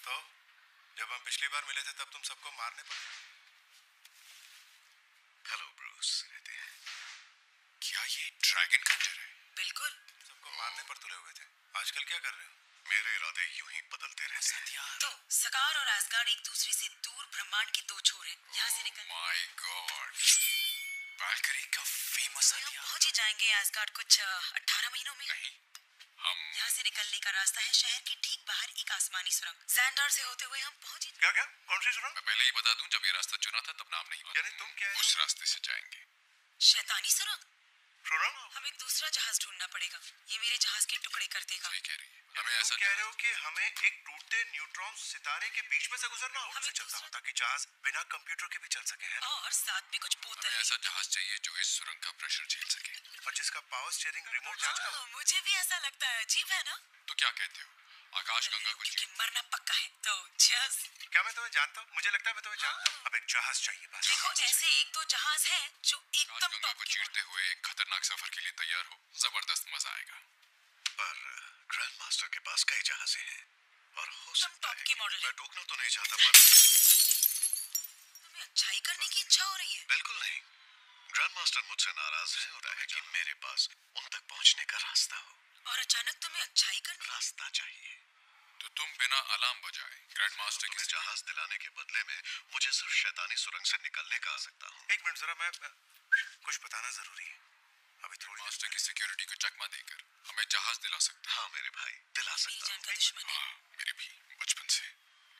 तो जब हम पिछली बार मिले थे तब तुम सबको मारने पड़े। हेलो ब्रूस रहते हैं। मारने पर तुले हुए थे, आजकल क्या कर रहे हो? मेरे इरादे यूं ही बदलते रहते हैं। तो सकार और आस्गार्ड एक दूसरे से दूर ब्रह्मांड के दो छोर हैं। यहाँ से निकल माय गॉड, वैल्करी का फेमस तो हम पहुंच ही जाएंगे आस्गार्ड कुछ 18 महीनों में। नहीं, हम यहाँ से निकलने का रास्ता है शहर के ठीक बाहर एक आसमानी सुरंग, ज़ैंडार से होते हुए हम पहुंच। क्या कौन सी सुरंग? मैं पहले ही बता दूं, जब ये रास्ता चुना था तब नाम नहीं पता। यानी तुम क्या उस रास्ते से जाएंगे? शैतानी सुरंग। हमें एक दूसरा जहाज ढूंढना पड़ेगा, ये मेरे जहाज के टुकड़े कर देगा। हमें ऐसा कह रहे हो कि हमें एक टूटते न्यूट्रॉन सितारे के बीच में से गुजरना होगा? हमें चलता हो ताकि जहाज बिना कंप्यूटर के भी चल सके, है ना? और साथ में कुछ बोतल। हमें ऐसा जहाज चाहिए जो इस सुरंग का प्रेशर झेल सके और जिसका पावर स्टीयरिंग रिमोट है। मुझे भी ऐसा लगता है, अजीब है ना? तो क्या कहते हो आकाश गंगा को मरना पक्का है? तो क्या मैं तुम्हें जानता हूँ? मुझे लगता है मैं तुम्हें जानता हूँ। अब एक जहाज चाहिए बस। देखो ऐसे एक दो जहाज है जो एकदम गंगा को चीरते हुए एक खतरनाक सफर के लिए तैयार हो, जबरदस्त मजा आएगा। पर ग्रैंडमास्टर के पास कई जहाजें हैं और हो सकता है कि मैं टोकना तो नहीं चाहता, पर तुम्हें अच्छाई करने की इच्छा हो रही है। बिल्कुल नहीं, ग्रैंडमास्टर मुझसे नाराज है और है कि मेरे पास उन तक पहुंचने का रास्ता हो, और अचानक तुम्हें अच्छाई करने रास्ता चाहिए। तो तुम बिना अलार्म बजाए ग्रैंडमास्टर के जहाज दिलाने के बदले में मुझे सिर्फ शैतानी सुरंग से निकलने का आ सकता हूँ। एक मिनट जरा, मैं कुछ बताना जरूरी है। अभी थोड़ी मास्टर की सिक्योरिटी को चकमा देकर हमें जहाज दिला सकता है। हाँ मेरे भाई, दिला सकता है। हाँ मेरे भी बचपन से,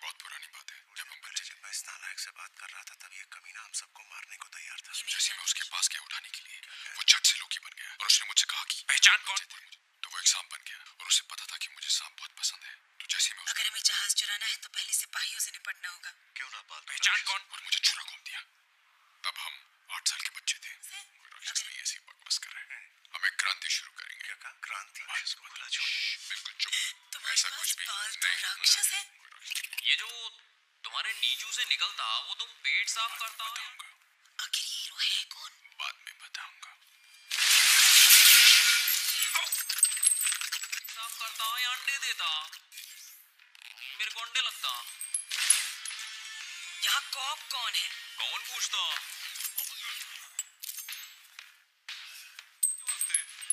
बहुत पुरानी बात है, जब हम बच्चे थे। मैं इस नालायक से बात कर रहा था तब ये कमीना हम सबको मारने को तैयार था। जैसे मैं उसके पास गया उठाने के लिए, वो झट से लोकी बन गया और उसने मुझसे कहा कि पहचान कौन थे, तो वो एक सांप बन गया और उसे पता था कि मुझे सांप बहुत पसंद है। तो जैसे मैं अगर हमें जहाज चुराना है तो पहले सिपाहियों से निपटना होगा। क्यों ना पाल पहचान कौन, और मुझे छुरा घूम दिया। तब हम 8 साल के बच्चे थे। ऐसी बकवास कर रहे हैं, हमें क्रांति शुरू करेंगे। क्या कहा? क्रांति? बिल्कुल चुप, ऐसा कुछ भी नहीं। राक्षस है ये जो तुम्हारे नीजू से निकलता, वो तुम पेट साफ करता है। आखिर ये हीरो है कौन? बाद में बताऊंगा। साफ करता या अंडे देता? मेरे को अंडे लगता। यहाँ कॉप कौन है? कौन पूछता?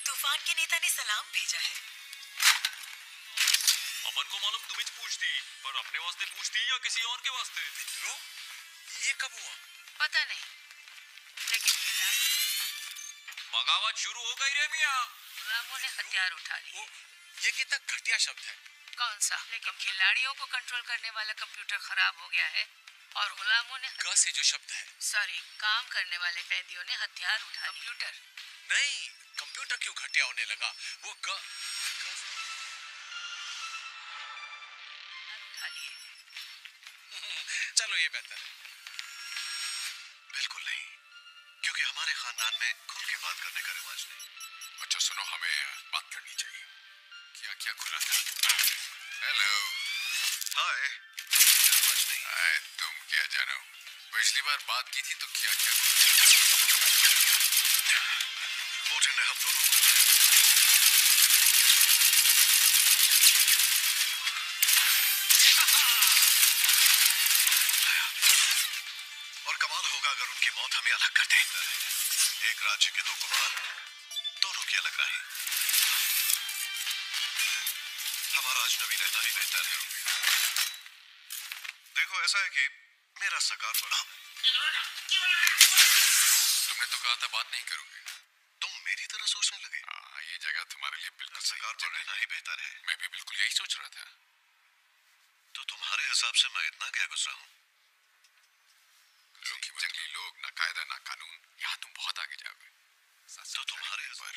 तूफान के नेता ने सलाम भेजा है। अपन को मालूम तुम ही पूछती, पर अपने वास्ते पूछती या किसी और के वास्ते? मित्रों ये कब हुआ? पता नहीं, लेकिन बगावत शुरू हो गई रे मियां। गुलामों ने हथियार उठा लिए। ये कितना घटिया शब्द है। कौन सा? लेकिन खिलाड़ियों को कंट्रोल करने वाला कंप्यूटर खराब हो गया है और गुलामों ने ग से जो शब्द है, सॉरी, काम करने वाले कैदियों ने हथियार उठा। कंप्यूटर नहीं, कंप्यूटर क्यों घटिया होने लगा? वो उठा लिए। चलो ये बेहतर है। बिल्कुल नहीं, क्योंकि हमारे खानदान में खुल के बात करने का रिवाज नहीं। अच्छा सुनो, हमें बात करनी चाहिए। क्या क्या खुला था? हेलो, हाय। हाय, तुम क्या जानो? पिछली बार बात की थी तो क्या क्या ओडिन ने हम दोनों को और कमाल होगा अगर उनकी मौत हमें अलग कर दे। एक राज्य के 2 कुमार, दोनों की अलग राहें। हमारा अजनबी रहना ही बेहतर है। देखो ऐसा है कि मेरा सकार बड़ा। तुमने तो कहा था बात नहीं करोगे, मेरी तरह सोचने लगे। ये जगह तुम्हारे लिए बिल्कुल सकार पर रहना ही बेहतर है। मैं भी बिल्कुल यही सोच रहा था। तो तुम्हारे हिसाब से मैं इतना क्या गुस्सा हूँ? जंगली लोग, ना कायदा ना कानून, यहाँ तुम बहुत आगे जाओगे। तो तुम्हारे पर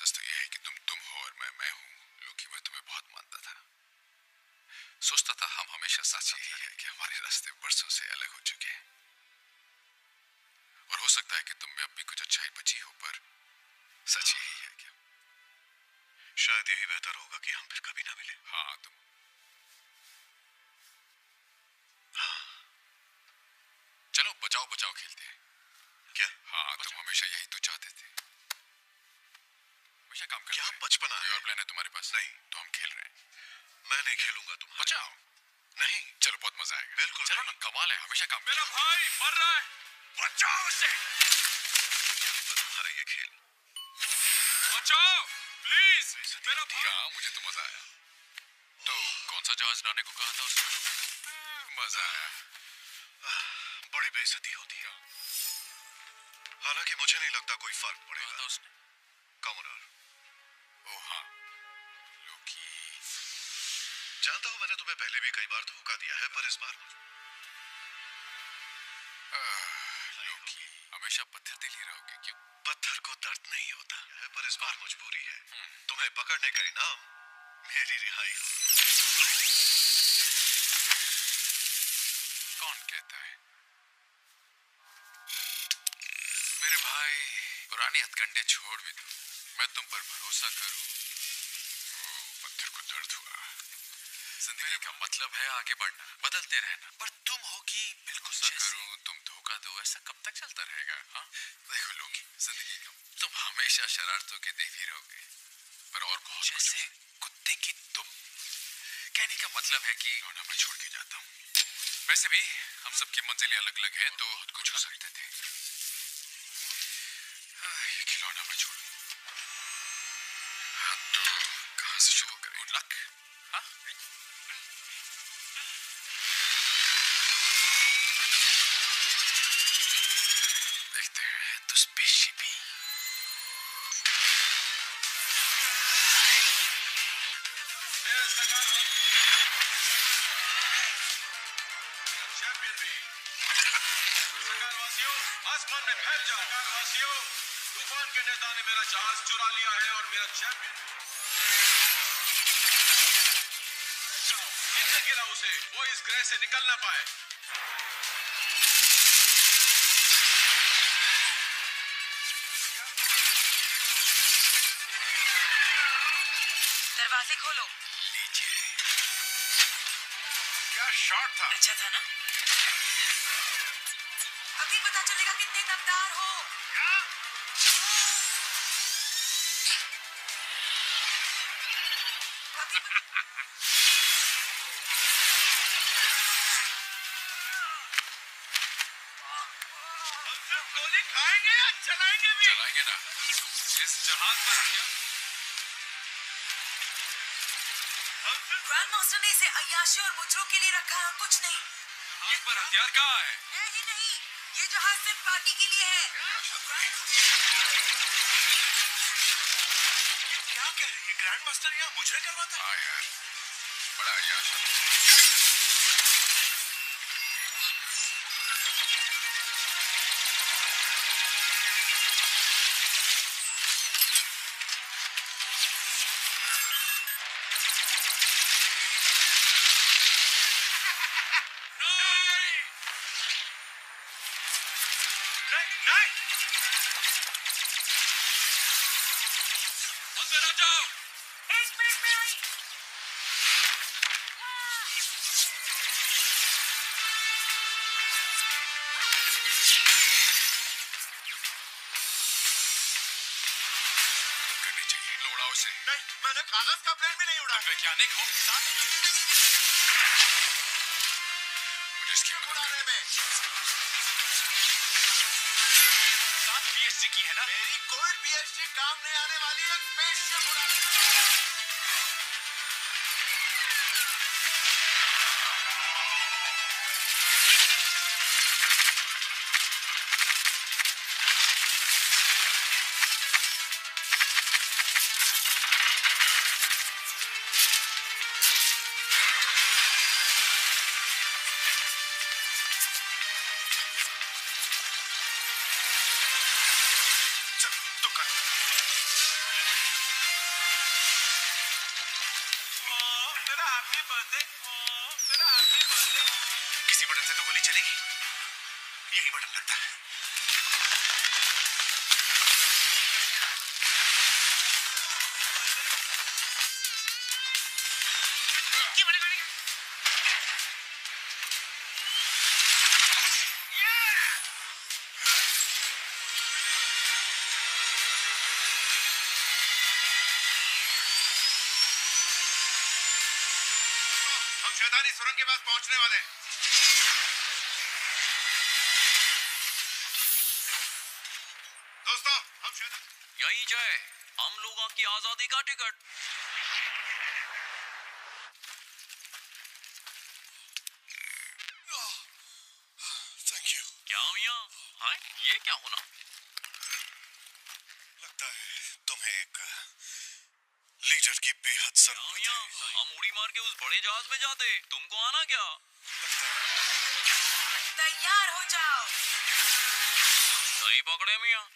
सच तो यह है कि तुम हो और मैं हूँ। लोकी, मैं तुम्हें बहुत मानता था, सोचता था हम हमेशा साथ ही है कि हमारे रास्ते बरसों से अलग हो चुके हैं। और हो सकता है कि तुम में अब भी कुछ अच्छाई बची हो, पर सच यही है क्या? शायद यही बेहतर होगा कि हम फिर कभी ना मिले। हाँ तुम, हाँ चलो बचाओ बचाओ खेलते हैं। क्या? हाँ तुम हमेशा यही तो चाहते थे, हमेशा काम करते। क्या बचपन आ और प्लान है तुम्हारे पास? नहीं, तो हम खेल रहे हैं। मैं नहीं खेलूंगा। तुम बचाओ। नहीं चलो, बहुत मजा आएगा। बिल्कुल चलो ना, कमाल है, हमेशा काम। मेरा भाई मर रहा है, बचाओ उसे। तुम्हारा ये खेल, बचाओ प्लीज। हाँ, मुझे तो मजा आया। तो कौन सा जहाज लाने को कहा था उसने? मजा आया। बड़ी बेइज्जती होती है। हालांकि मुझे नहीं लगता कोई फर्क पड़ेगा। कॉमनर। ओह हाँ। लोकी। जानता हूँ मैंने तुम्हें पहले भी कई बार धोखा दिया है, पर इस बार लोकी, हमेशा पत्थर दिली रहोगे क्यों? पत्थर को दर्द नहीं होता है, पर इस बार मजबूरी है। तुम्हें पकड़ने का इनाम मेरी रिहाई हो। कौन कहता है? मेरे भाई, पुरानी हथकंडे छोड़ भी दो। मैं तुम पर भरोसा करूं। ओ, पत्थर को दर्द हुआ। जिंदगी का मतलब है आगे बढ़ना, बदलते रहना, पर तुम हो कि बिल्कुल तुम धोखा दो, ऐसा कब तक चलता रहेगा? हाँ देखो लोकी, जिंदगी का तुम हमेशा शरारतों के देवी रहोगे, पर और बहुत जैसे कुत्ते की तुम। कहने का मतलब है कि मैं छोड़ के जाता हूँ। वैसे भी हम सब की मंजिलें अलग अलग हैं, तो बहुत कुछ हो सकते थे। ये खिलौना मैं छोड़ तो कहाँ से शुरू करें? Good luck. हाँ देखते हैं तो स्पेसशिप ही। आसमान में फैल जाओ सकारवासियों, तूफान के नेता ने मेरा जहाज चुरा लिया है और मेरा चैंपियन इतने गिरा उसे वो इस ग्रह से निकल ना पाए। दरवाजे खोलो। लीजिए। क्या शॉट था, अच्छा था ना? अभी पता चलेगा कितने दमदार हो। क्या? गोली खाएंगे या चलाएंगे भी? चलाएंगे ना। इस जहाज पर ग्रैंडमास्टर ने इसे अय्याशी और मुजरों के लिए रखा है, कुछ नहीं। यहाँ पर हथियार कहाँ है? ही नहीं, ये जहाज सिर्फ पार्टी के लिए है। क्या कह रही है? ग्रैंडमास्टर यहाँ मुजरे करवाता है? हाँ यार, बड़ा अय्याशी। सुरंग के पास पहुंचने वाले हैं। दोस्तों, हम शायद यहीं जाए। हम हम लोगों की आजादी का टिकट। Thank you. क्या हुआ? हाँ, ये क्या होना? लगता है तुम्हें एक लीडर की बेहद जरूरत है। हम उड़ी मार के उस बड़े जहाज में जाते, तुमको आना क्या? तैयार हो जाओ। सही पकड़े मियाँ।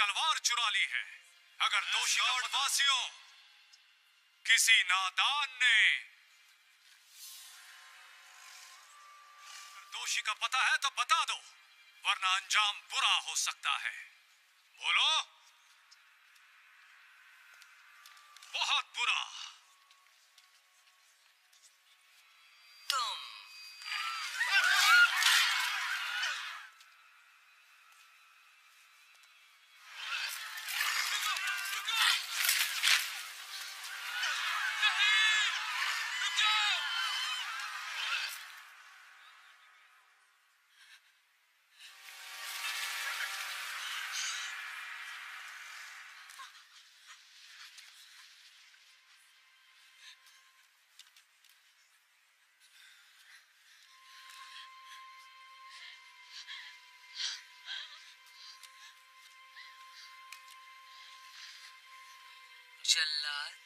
तलवार चुरा ली है। अगर दोषी वासियों किसी नादान ने दोषी का पता है तो बता दो, वरना अंजाम बुरा हो सकता है। बोलो। बहुत बुरा। जल्लाद,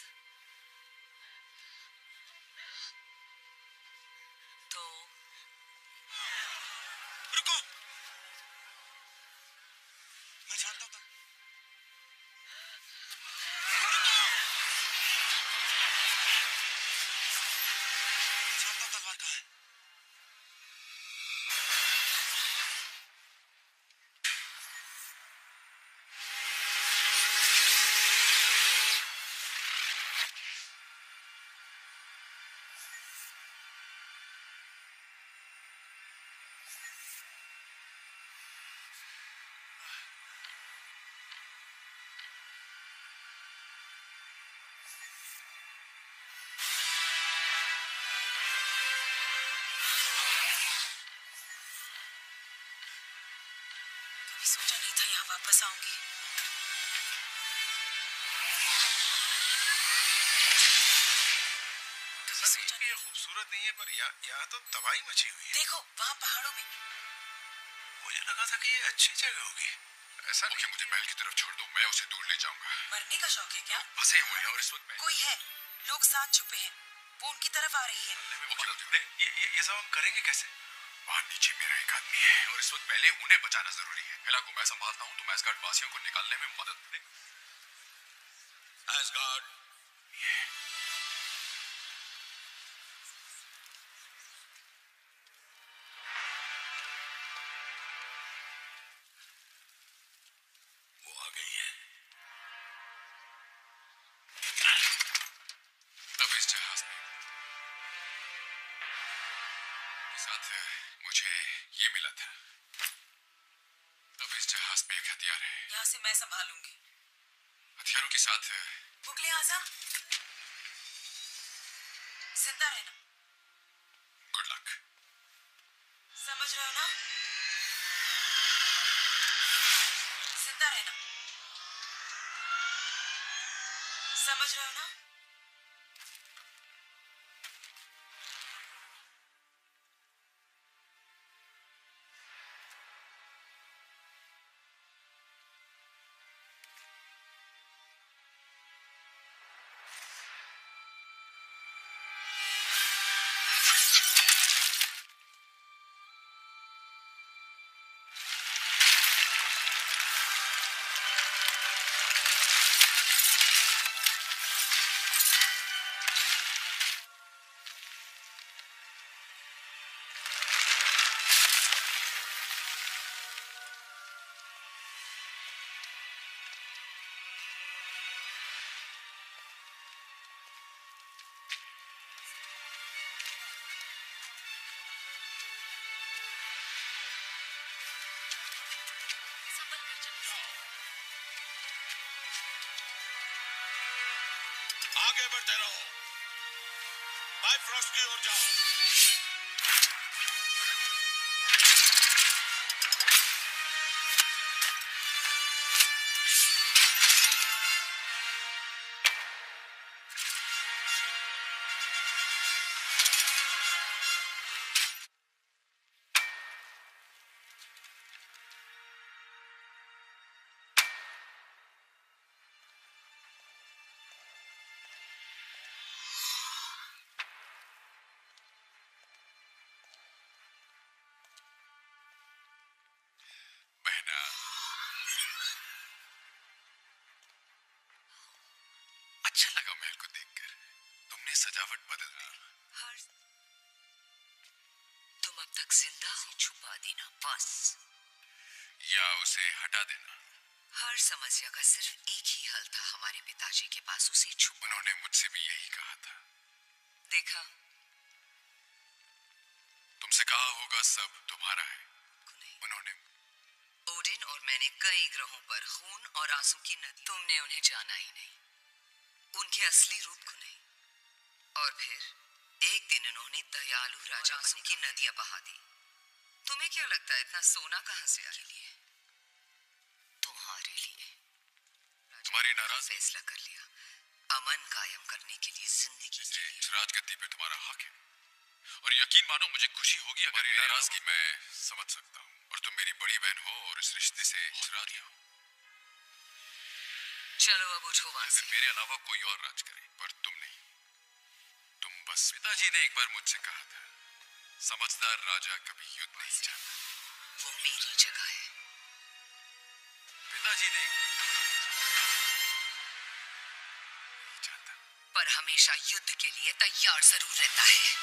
तो रुको, मैं जानता हूँ तुम। तलवार कहाँ है? सोचा नहीं था यहाँ वापस आऊंगी। ये खूबसूरत नहीं है, पर यहाँ तो तबाही मची हुई है। देखो वहाँ पहाड़ों में। मुझे लगा था कि ये अच्छी जगह होगी। ऐसा नहीं। मुझे महल की तरफ छोड़ दो, मैं उसे दूर ले जाऊंगा। मरने का शौक है क्या? फंसे हुए हैं और इस वक्त कोई है, लोग साथ छुपे हैं, वो उनकी तरफ आ रही है। ये सब हम करेंगे कैसे? वहाँ नीचे मेरा एक आदमी है और इस वक्त पहले उन्हें बचाना जरूरी है। हेला को मैं संभालता हूँ, तुम एस्गार्ड वासियों को निकालने में मदद करें। एस्गार्ड वो आ गई है। अब इस जहाज में साथ मुझे ये मिला था। अब इस जहाज पे एक हथियार है, यहाँ से मैं संभालूंगी। हथियारों के साथ बुगले आजम, जिंदा रहना। Good luck. समझ रहे हो ना? जिंदा रहना, समझ रहे हो ना? आगे बढ़ते रहो, बायफ्रॉस्ट की ओर जाओ। सजावट बदल दी। हर्ष, तुम अब तक जिंदा हो, छुपा देना बस, या उसे हटा देना। हर समस्या का सिर्फ एक ही हल था, हमारे पिताजी के पास उसे छुपा। उन्होंने मुझसे भी यही कहा था। देखा, तुमसे कहा होगा सब तुम्हारा है। उन्होंने ओडिन और मैंने कई ग्रहों पर खून और आंसू की नदी। तुमने उन्हें जाना ही नहीं, उनके असली रूप को नहीं। और फिर एक दिन उन्होंने दयालु राजा की नदियां बहा दी। तुम्हें क्या लगता है इतना सोना कहां से आया? तुम्हारे लिए, तुम्हारी नाराज फैसला कर लिया अमन कायम करने के लिए, जिंदगी के लिए। राजगद्दी पे तुम्हारा हक है और यकीन मानो मुझे खुशी होगी अगर नाराजगी मैं समझ सकता हूँ, और तुम मेरी बड़ी बहन हो और इस रिश्ते से राजी हो। चलो अब उठो वहां से। मेरे अलावा कोई और राज करे, पर तुम नहीं। बस पिताजी ने एक बार मुझसे कहा था, समझदार राजा कभी युद्ध नहीं जाता। वो मेरी जगह है। पिताजी ने जाता, पर हमेशा युद्ध के लिए तैयार जरूर रहता है।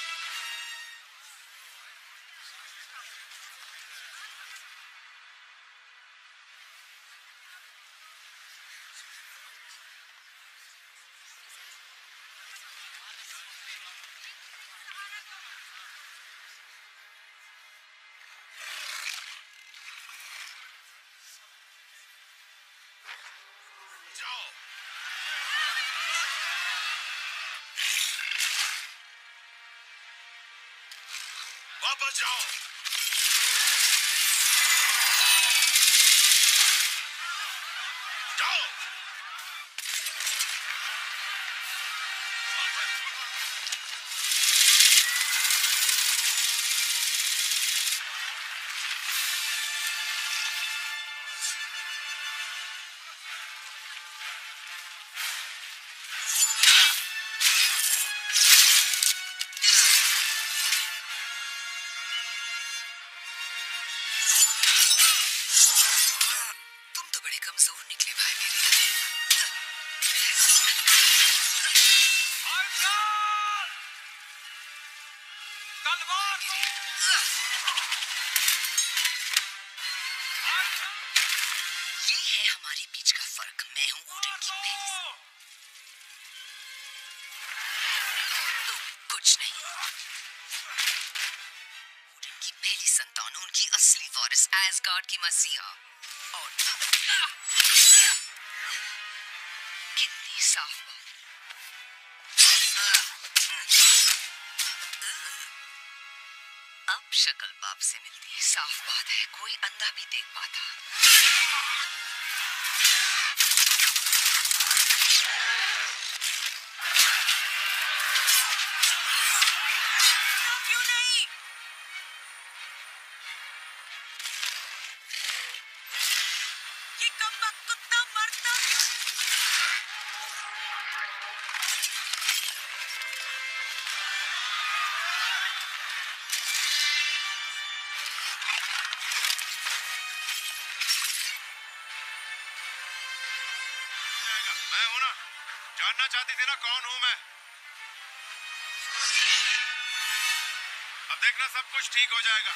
Asgard की मसीहा और कितनी साफ बात। अब शक्ल बाप से मिलती है, साफ बात है, कोई अंधा भी देख पाता। चाहती थी ना कौन हूं मैं? अब देखना सब कुछ ठीक हो जाएगा।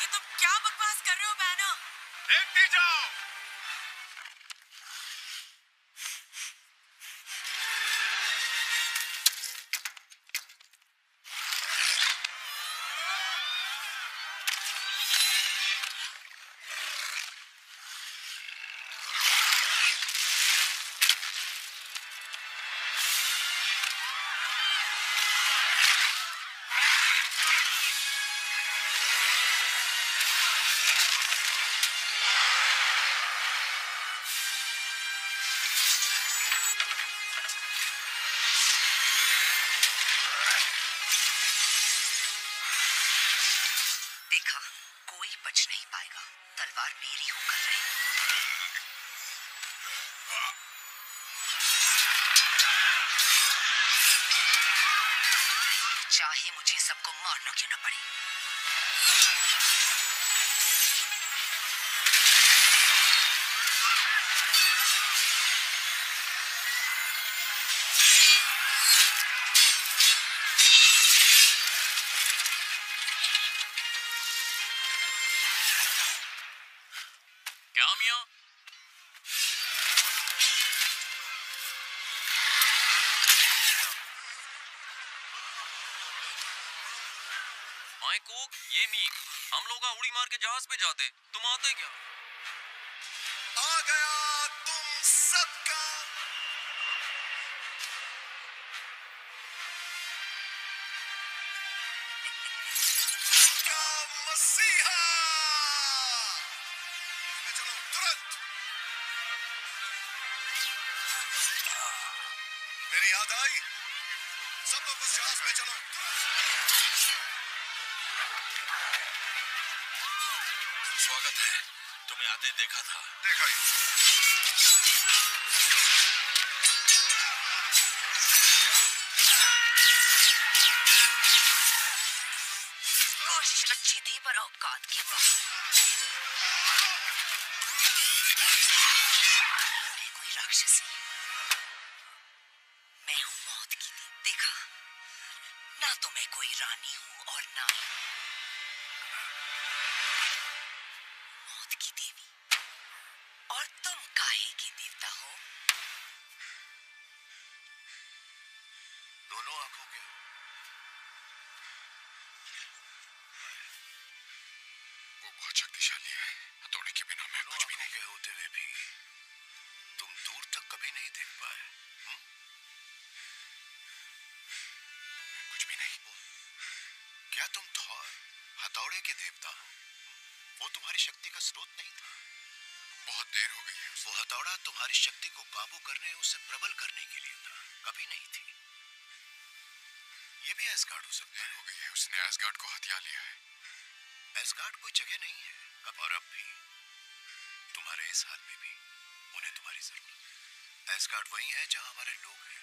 ये तुम क्या बकवास कर रहे हो बैनर? देखते जाओ। चाहे मुझे सबको मारना क्यों न पड़े। ये मीक, हम लोग उड़ी मार के जहाज पे जाते, तुम आते क्या? आ गया तुम सबका। देखा था, देखा ही। कोशिश अच्छी थी पर औकात के बाहर। मैं कोई राक्षसी, मैं हूँ मौत की देखा। ना तो मैं कोई रानी हूँ और ना शक्ति को काबू करने, उसे प्रबल करने के लिए था, कभी नहीं थी। ये भी एस्गार्ड हो सकता है। हो गई है, उसने एस्गार्ड को हथिया लिया है। एस्गार्ड कोई जगह नहीं है कब और अब भी। तुम्हारे इस हाल में भी उन्हें तुम्हारी जरूरत है। एस्गार्ड वही है जहां हमारे लोग हैं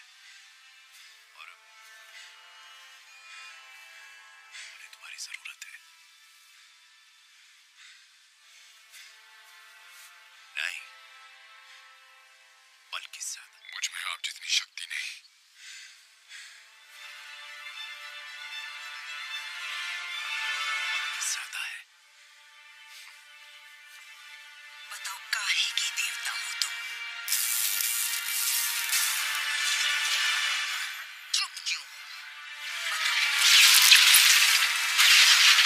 और उन्हें तुम्हारी जरूरत है। मुझमें आप जितनी शक्ति नहीं। ज्यादा है। बताओ काहे की देवता हो तुम? चुप क्यों? बताओ।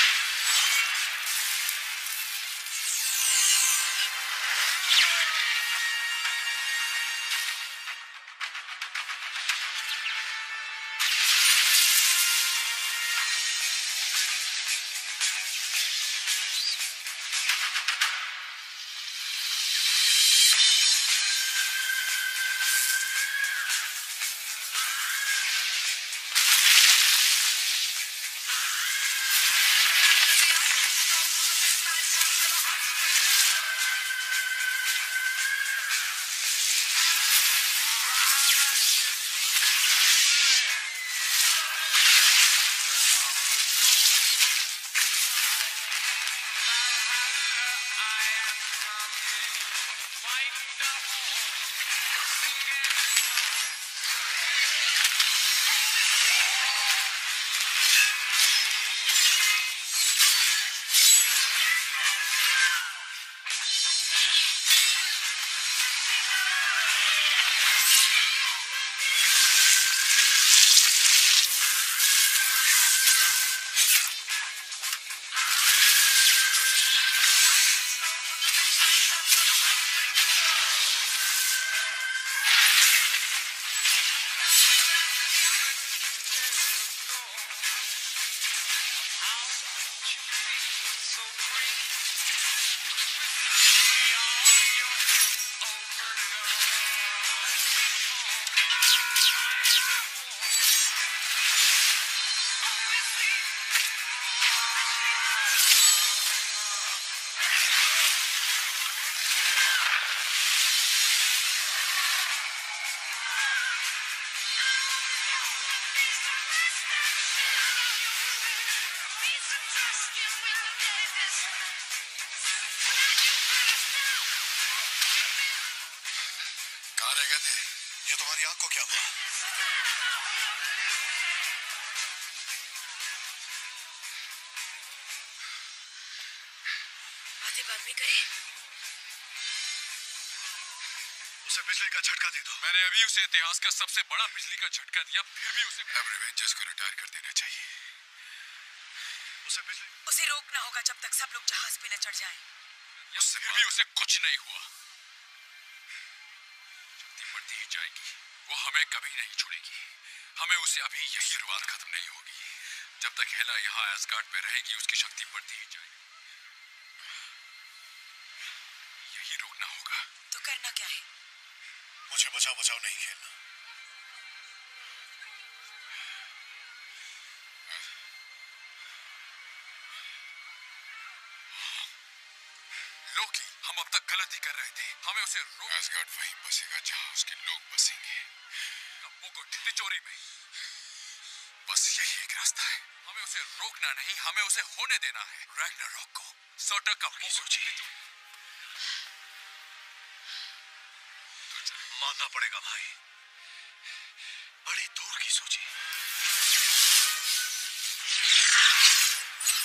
भी करे। उसे बिजली का झटका दे दो। मैंने अभी उसे इतिहास का सबसे बड़ा बिजली का झटका दिया, फिर भी उसे अब रिवेंजर्स को रिटायर कर देना चाहिए। उसे रोकना होगा जब तक सब लोग जहाज पे न चढ़ जाएं। फिर भी उसे कुछ नहीं हुआ। शक्ति बढ़ती ही जाएगी, वो हमें कभी नहीं छोड़ेगी। हमें उसे अभी यही शुरुआत खत्म नहीं होगी। जब तक हेला यहाँ एस्गार्ड पे रहेगी, उसकी शक्ति बढ़ती ही जाएगी। यही रोकना होगा। तो करना क्या है? मुझे बचाओ बचाओ नहीं खेलना। लोकी, हम अब तक गलती कर रहे थे। हमें उसे रोक। एस्गार्ड वहीं बसेगा जहाँ उसके लोग बसेंगे। तिजोरी में। बस यही एक रास्ता है। हमें उसे रोकना नहीं, हमें उसे होने देना है। रैग्नारोक को सोटर का मुकुट मानना पड़ेगा भाई। बड़ी दूर की सोची।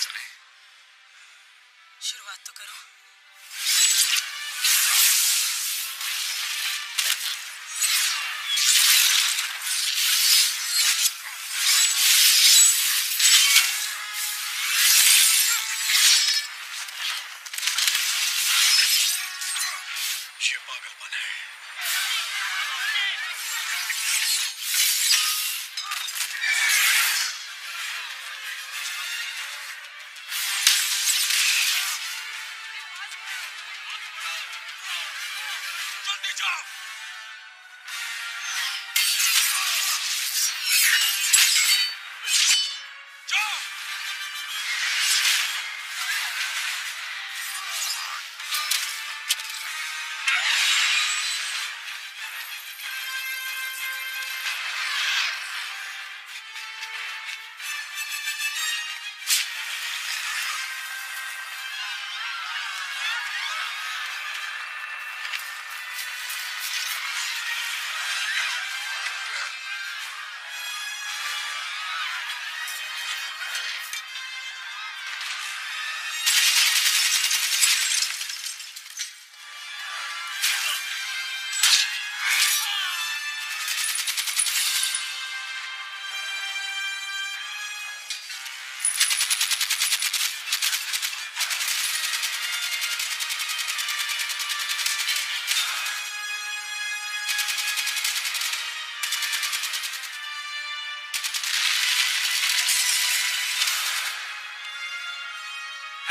चले। शुरुआत तो करो।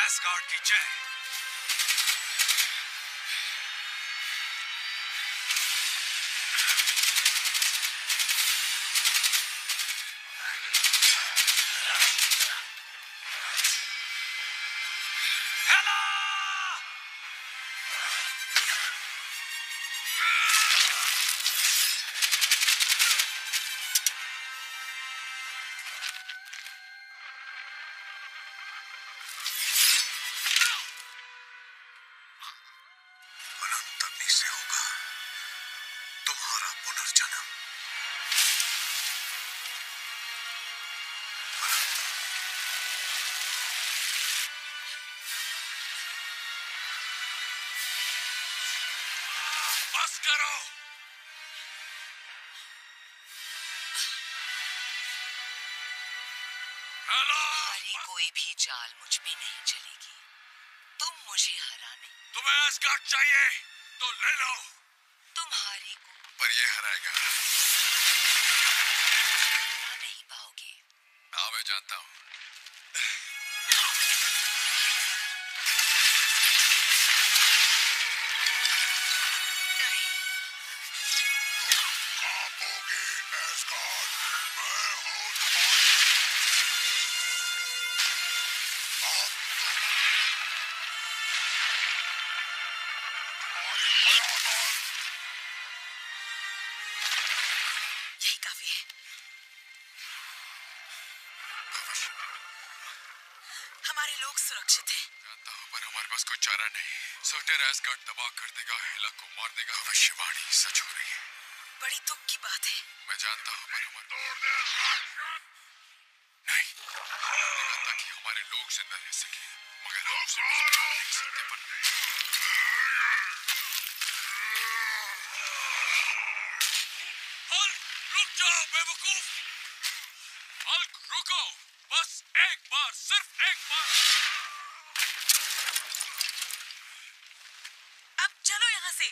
एस्गार्ड की जय। हेला! कोई भी चाल मुझ पे नहीं चलेगी। तुम मुझे हराने। तुम्हें एस्गार्ड चाहिए तो ले लो। तुम्हारी को पर ये हराएगा। हरा नहीं पाओगे। हाँ मैं जानता हूँ। एस्गार्ड तबाह कर देगा, हेला को मार देगा। भविष्यवाणी सच हो रही है। बड़ी दुख की बात है। मैं जानता हूँ पर नहीं ताकि हमारे लोग जिंदा रह सके, मगर हम बेवकूफ! हल्क रुको, बस एक बार, सिर्फ एक बार। अब चलो यहाँ से।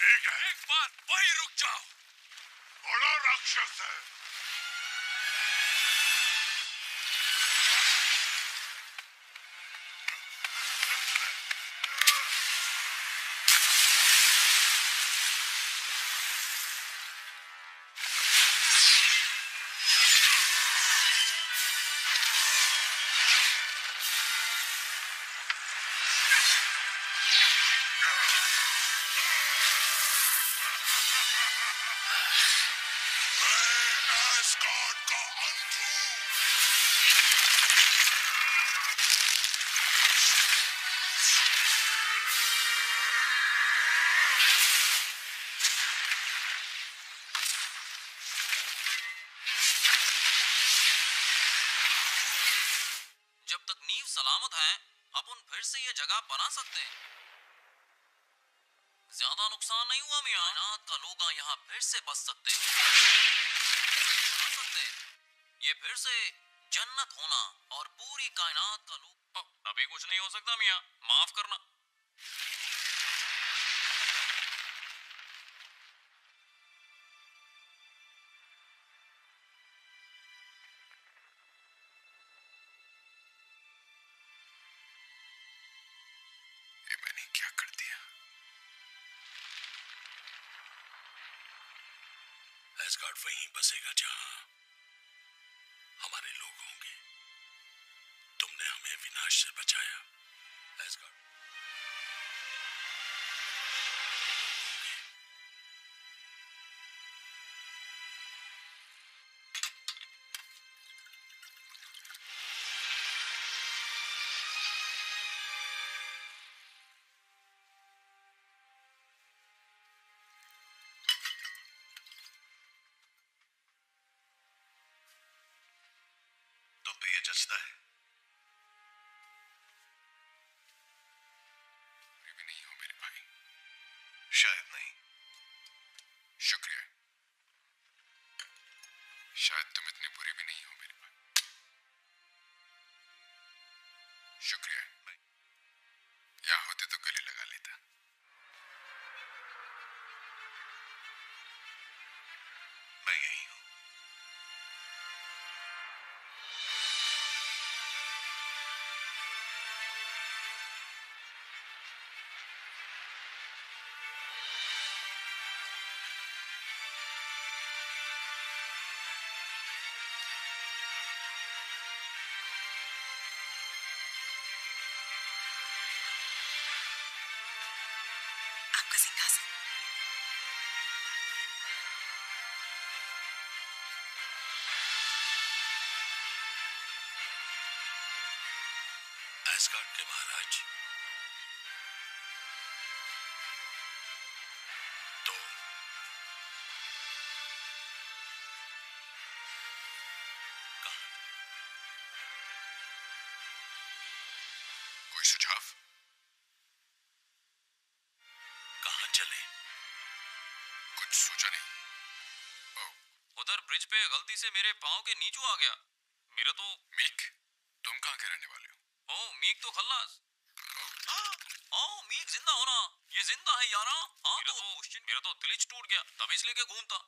ठीक है। एक बार वहीं रुक जाओ। बड़ा राक्षस है। सलामत है, अपन फिर से ये जगह बना सकते हैं। ज्यादा नुकसान नहीं हुआ मियां। कायनात का लोग यहाँ फिर से बस सकते हैं। ये फिर से जन्नत होना और पूरी कायनात का लोग। अभी कुछ नहीं हो सकता मियां, माफ करना। एस्गार्ड वहीं बसेगा जहां हमारे लोग होंगे। तुमने हमें विनाश से बचाया एस्गार्ड। जचता है भी नहीं हो मेरे भाई, शायद नहीं। शुक्रिया, शायद तुम इतने बुरे भी नहीं हो मेरे भाई। शुक्रिया, या होते तो गले लगा लेता। मैं यही हूं। एस्गार्ड के महाराज, तो कोई सुझाव? कहां चले? कुछ सोचा नहीं। उधर ब्रिज पे गलती से मेरे पांव के नीचे आ गया। मेरा तो मीक, तुम कहां के रहने वाले हो? मीक तो खल्लास। आओ मीक जिंदा होना, ये जिंदा है यारा। मेरा तो दिल ही टूट गया, तब इसलिए के घूमता।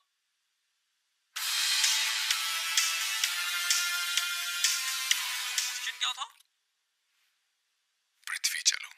क्वेश्चन क्या था? पृथ्वी चलो।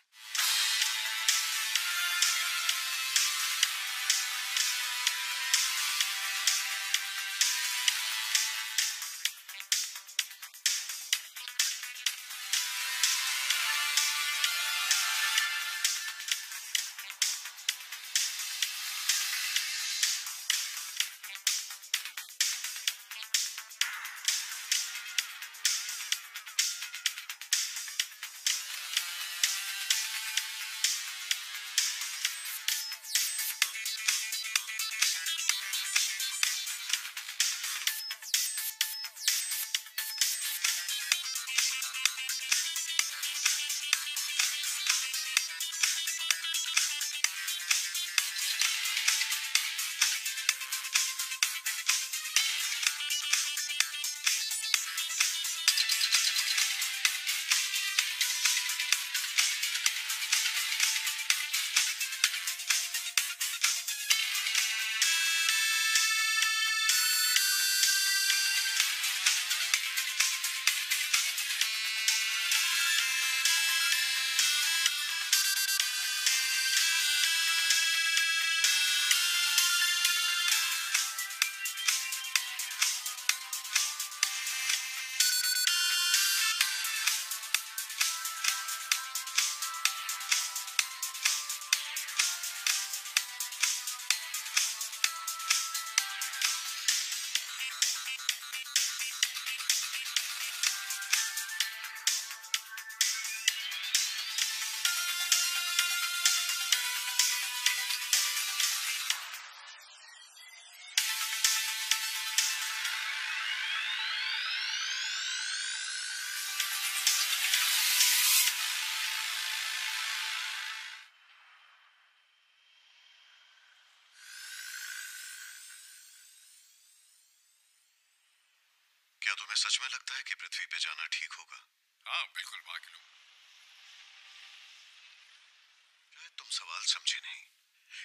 तुम्हें सच में लगता है कि पृथ्वी पे जाना ठीक होगा? हाँ बिल्कुल माकिलू। शायद तुम सवाल समझे नहीं।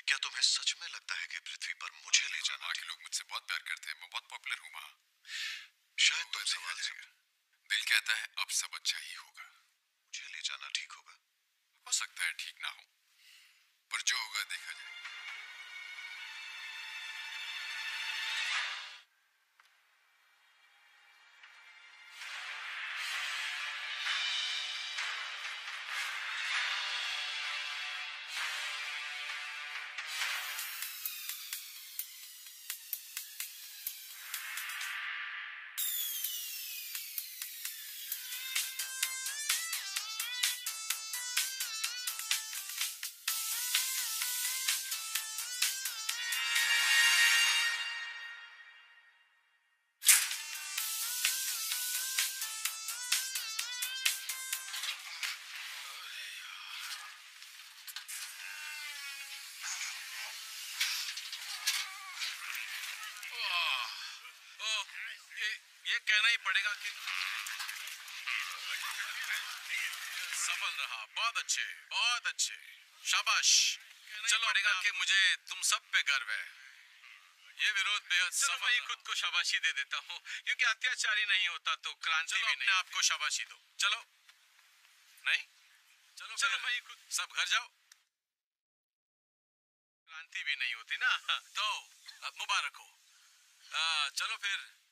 क्या तुम्हें सच में लगता है कि पृथ्वी पर मुझे ले जाना? बाकी लोग मुझसे बहुत प्यार करते हैं, मैं बहुत पॉपुलर हूँ वहाँ। शायद तुम सवाल समझे। दिल कहता है अब सब अच्छा ही होगा। मुझे ले जाना ठीक होगा? हो सकता है ठीक ना हो, पर जो होगा देखा जाएगा। कहना ही पड़ेगा कि सफल रहा, बहुत अच्छे, शाबाश। चलो पड़ेगा कि मुझे तुम सब पे गर्व है। ये विरोध बेहद सफल। मैं खुद को शाबाशी दे देता हूँ, क्योंकि अत्याचारी नहीं होता तो क्रांति भी नहीं। आपको शाबाशी दो। चलो नहीं, चलो चलो मैं खुद सब घर जाओ। क्रांति भी नहीं होती ना, तो मुबारक हो। चलो फिर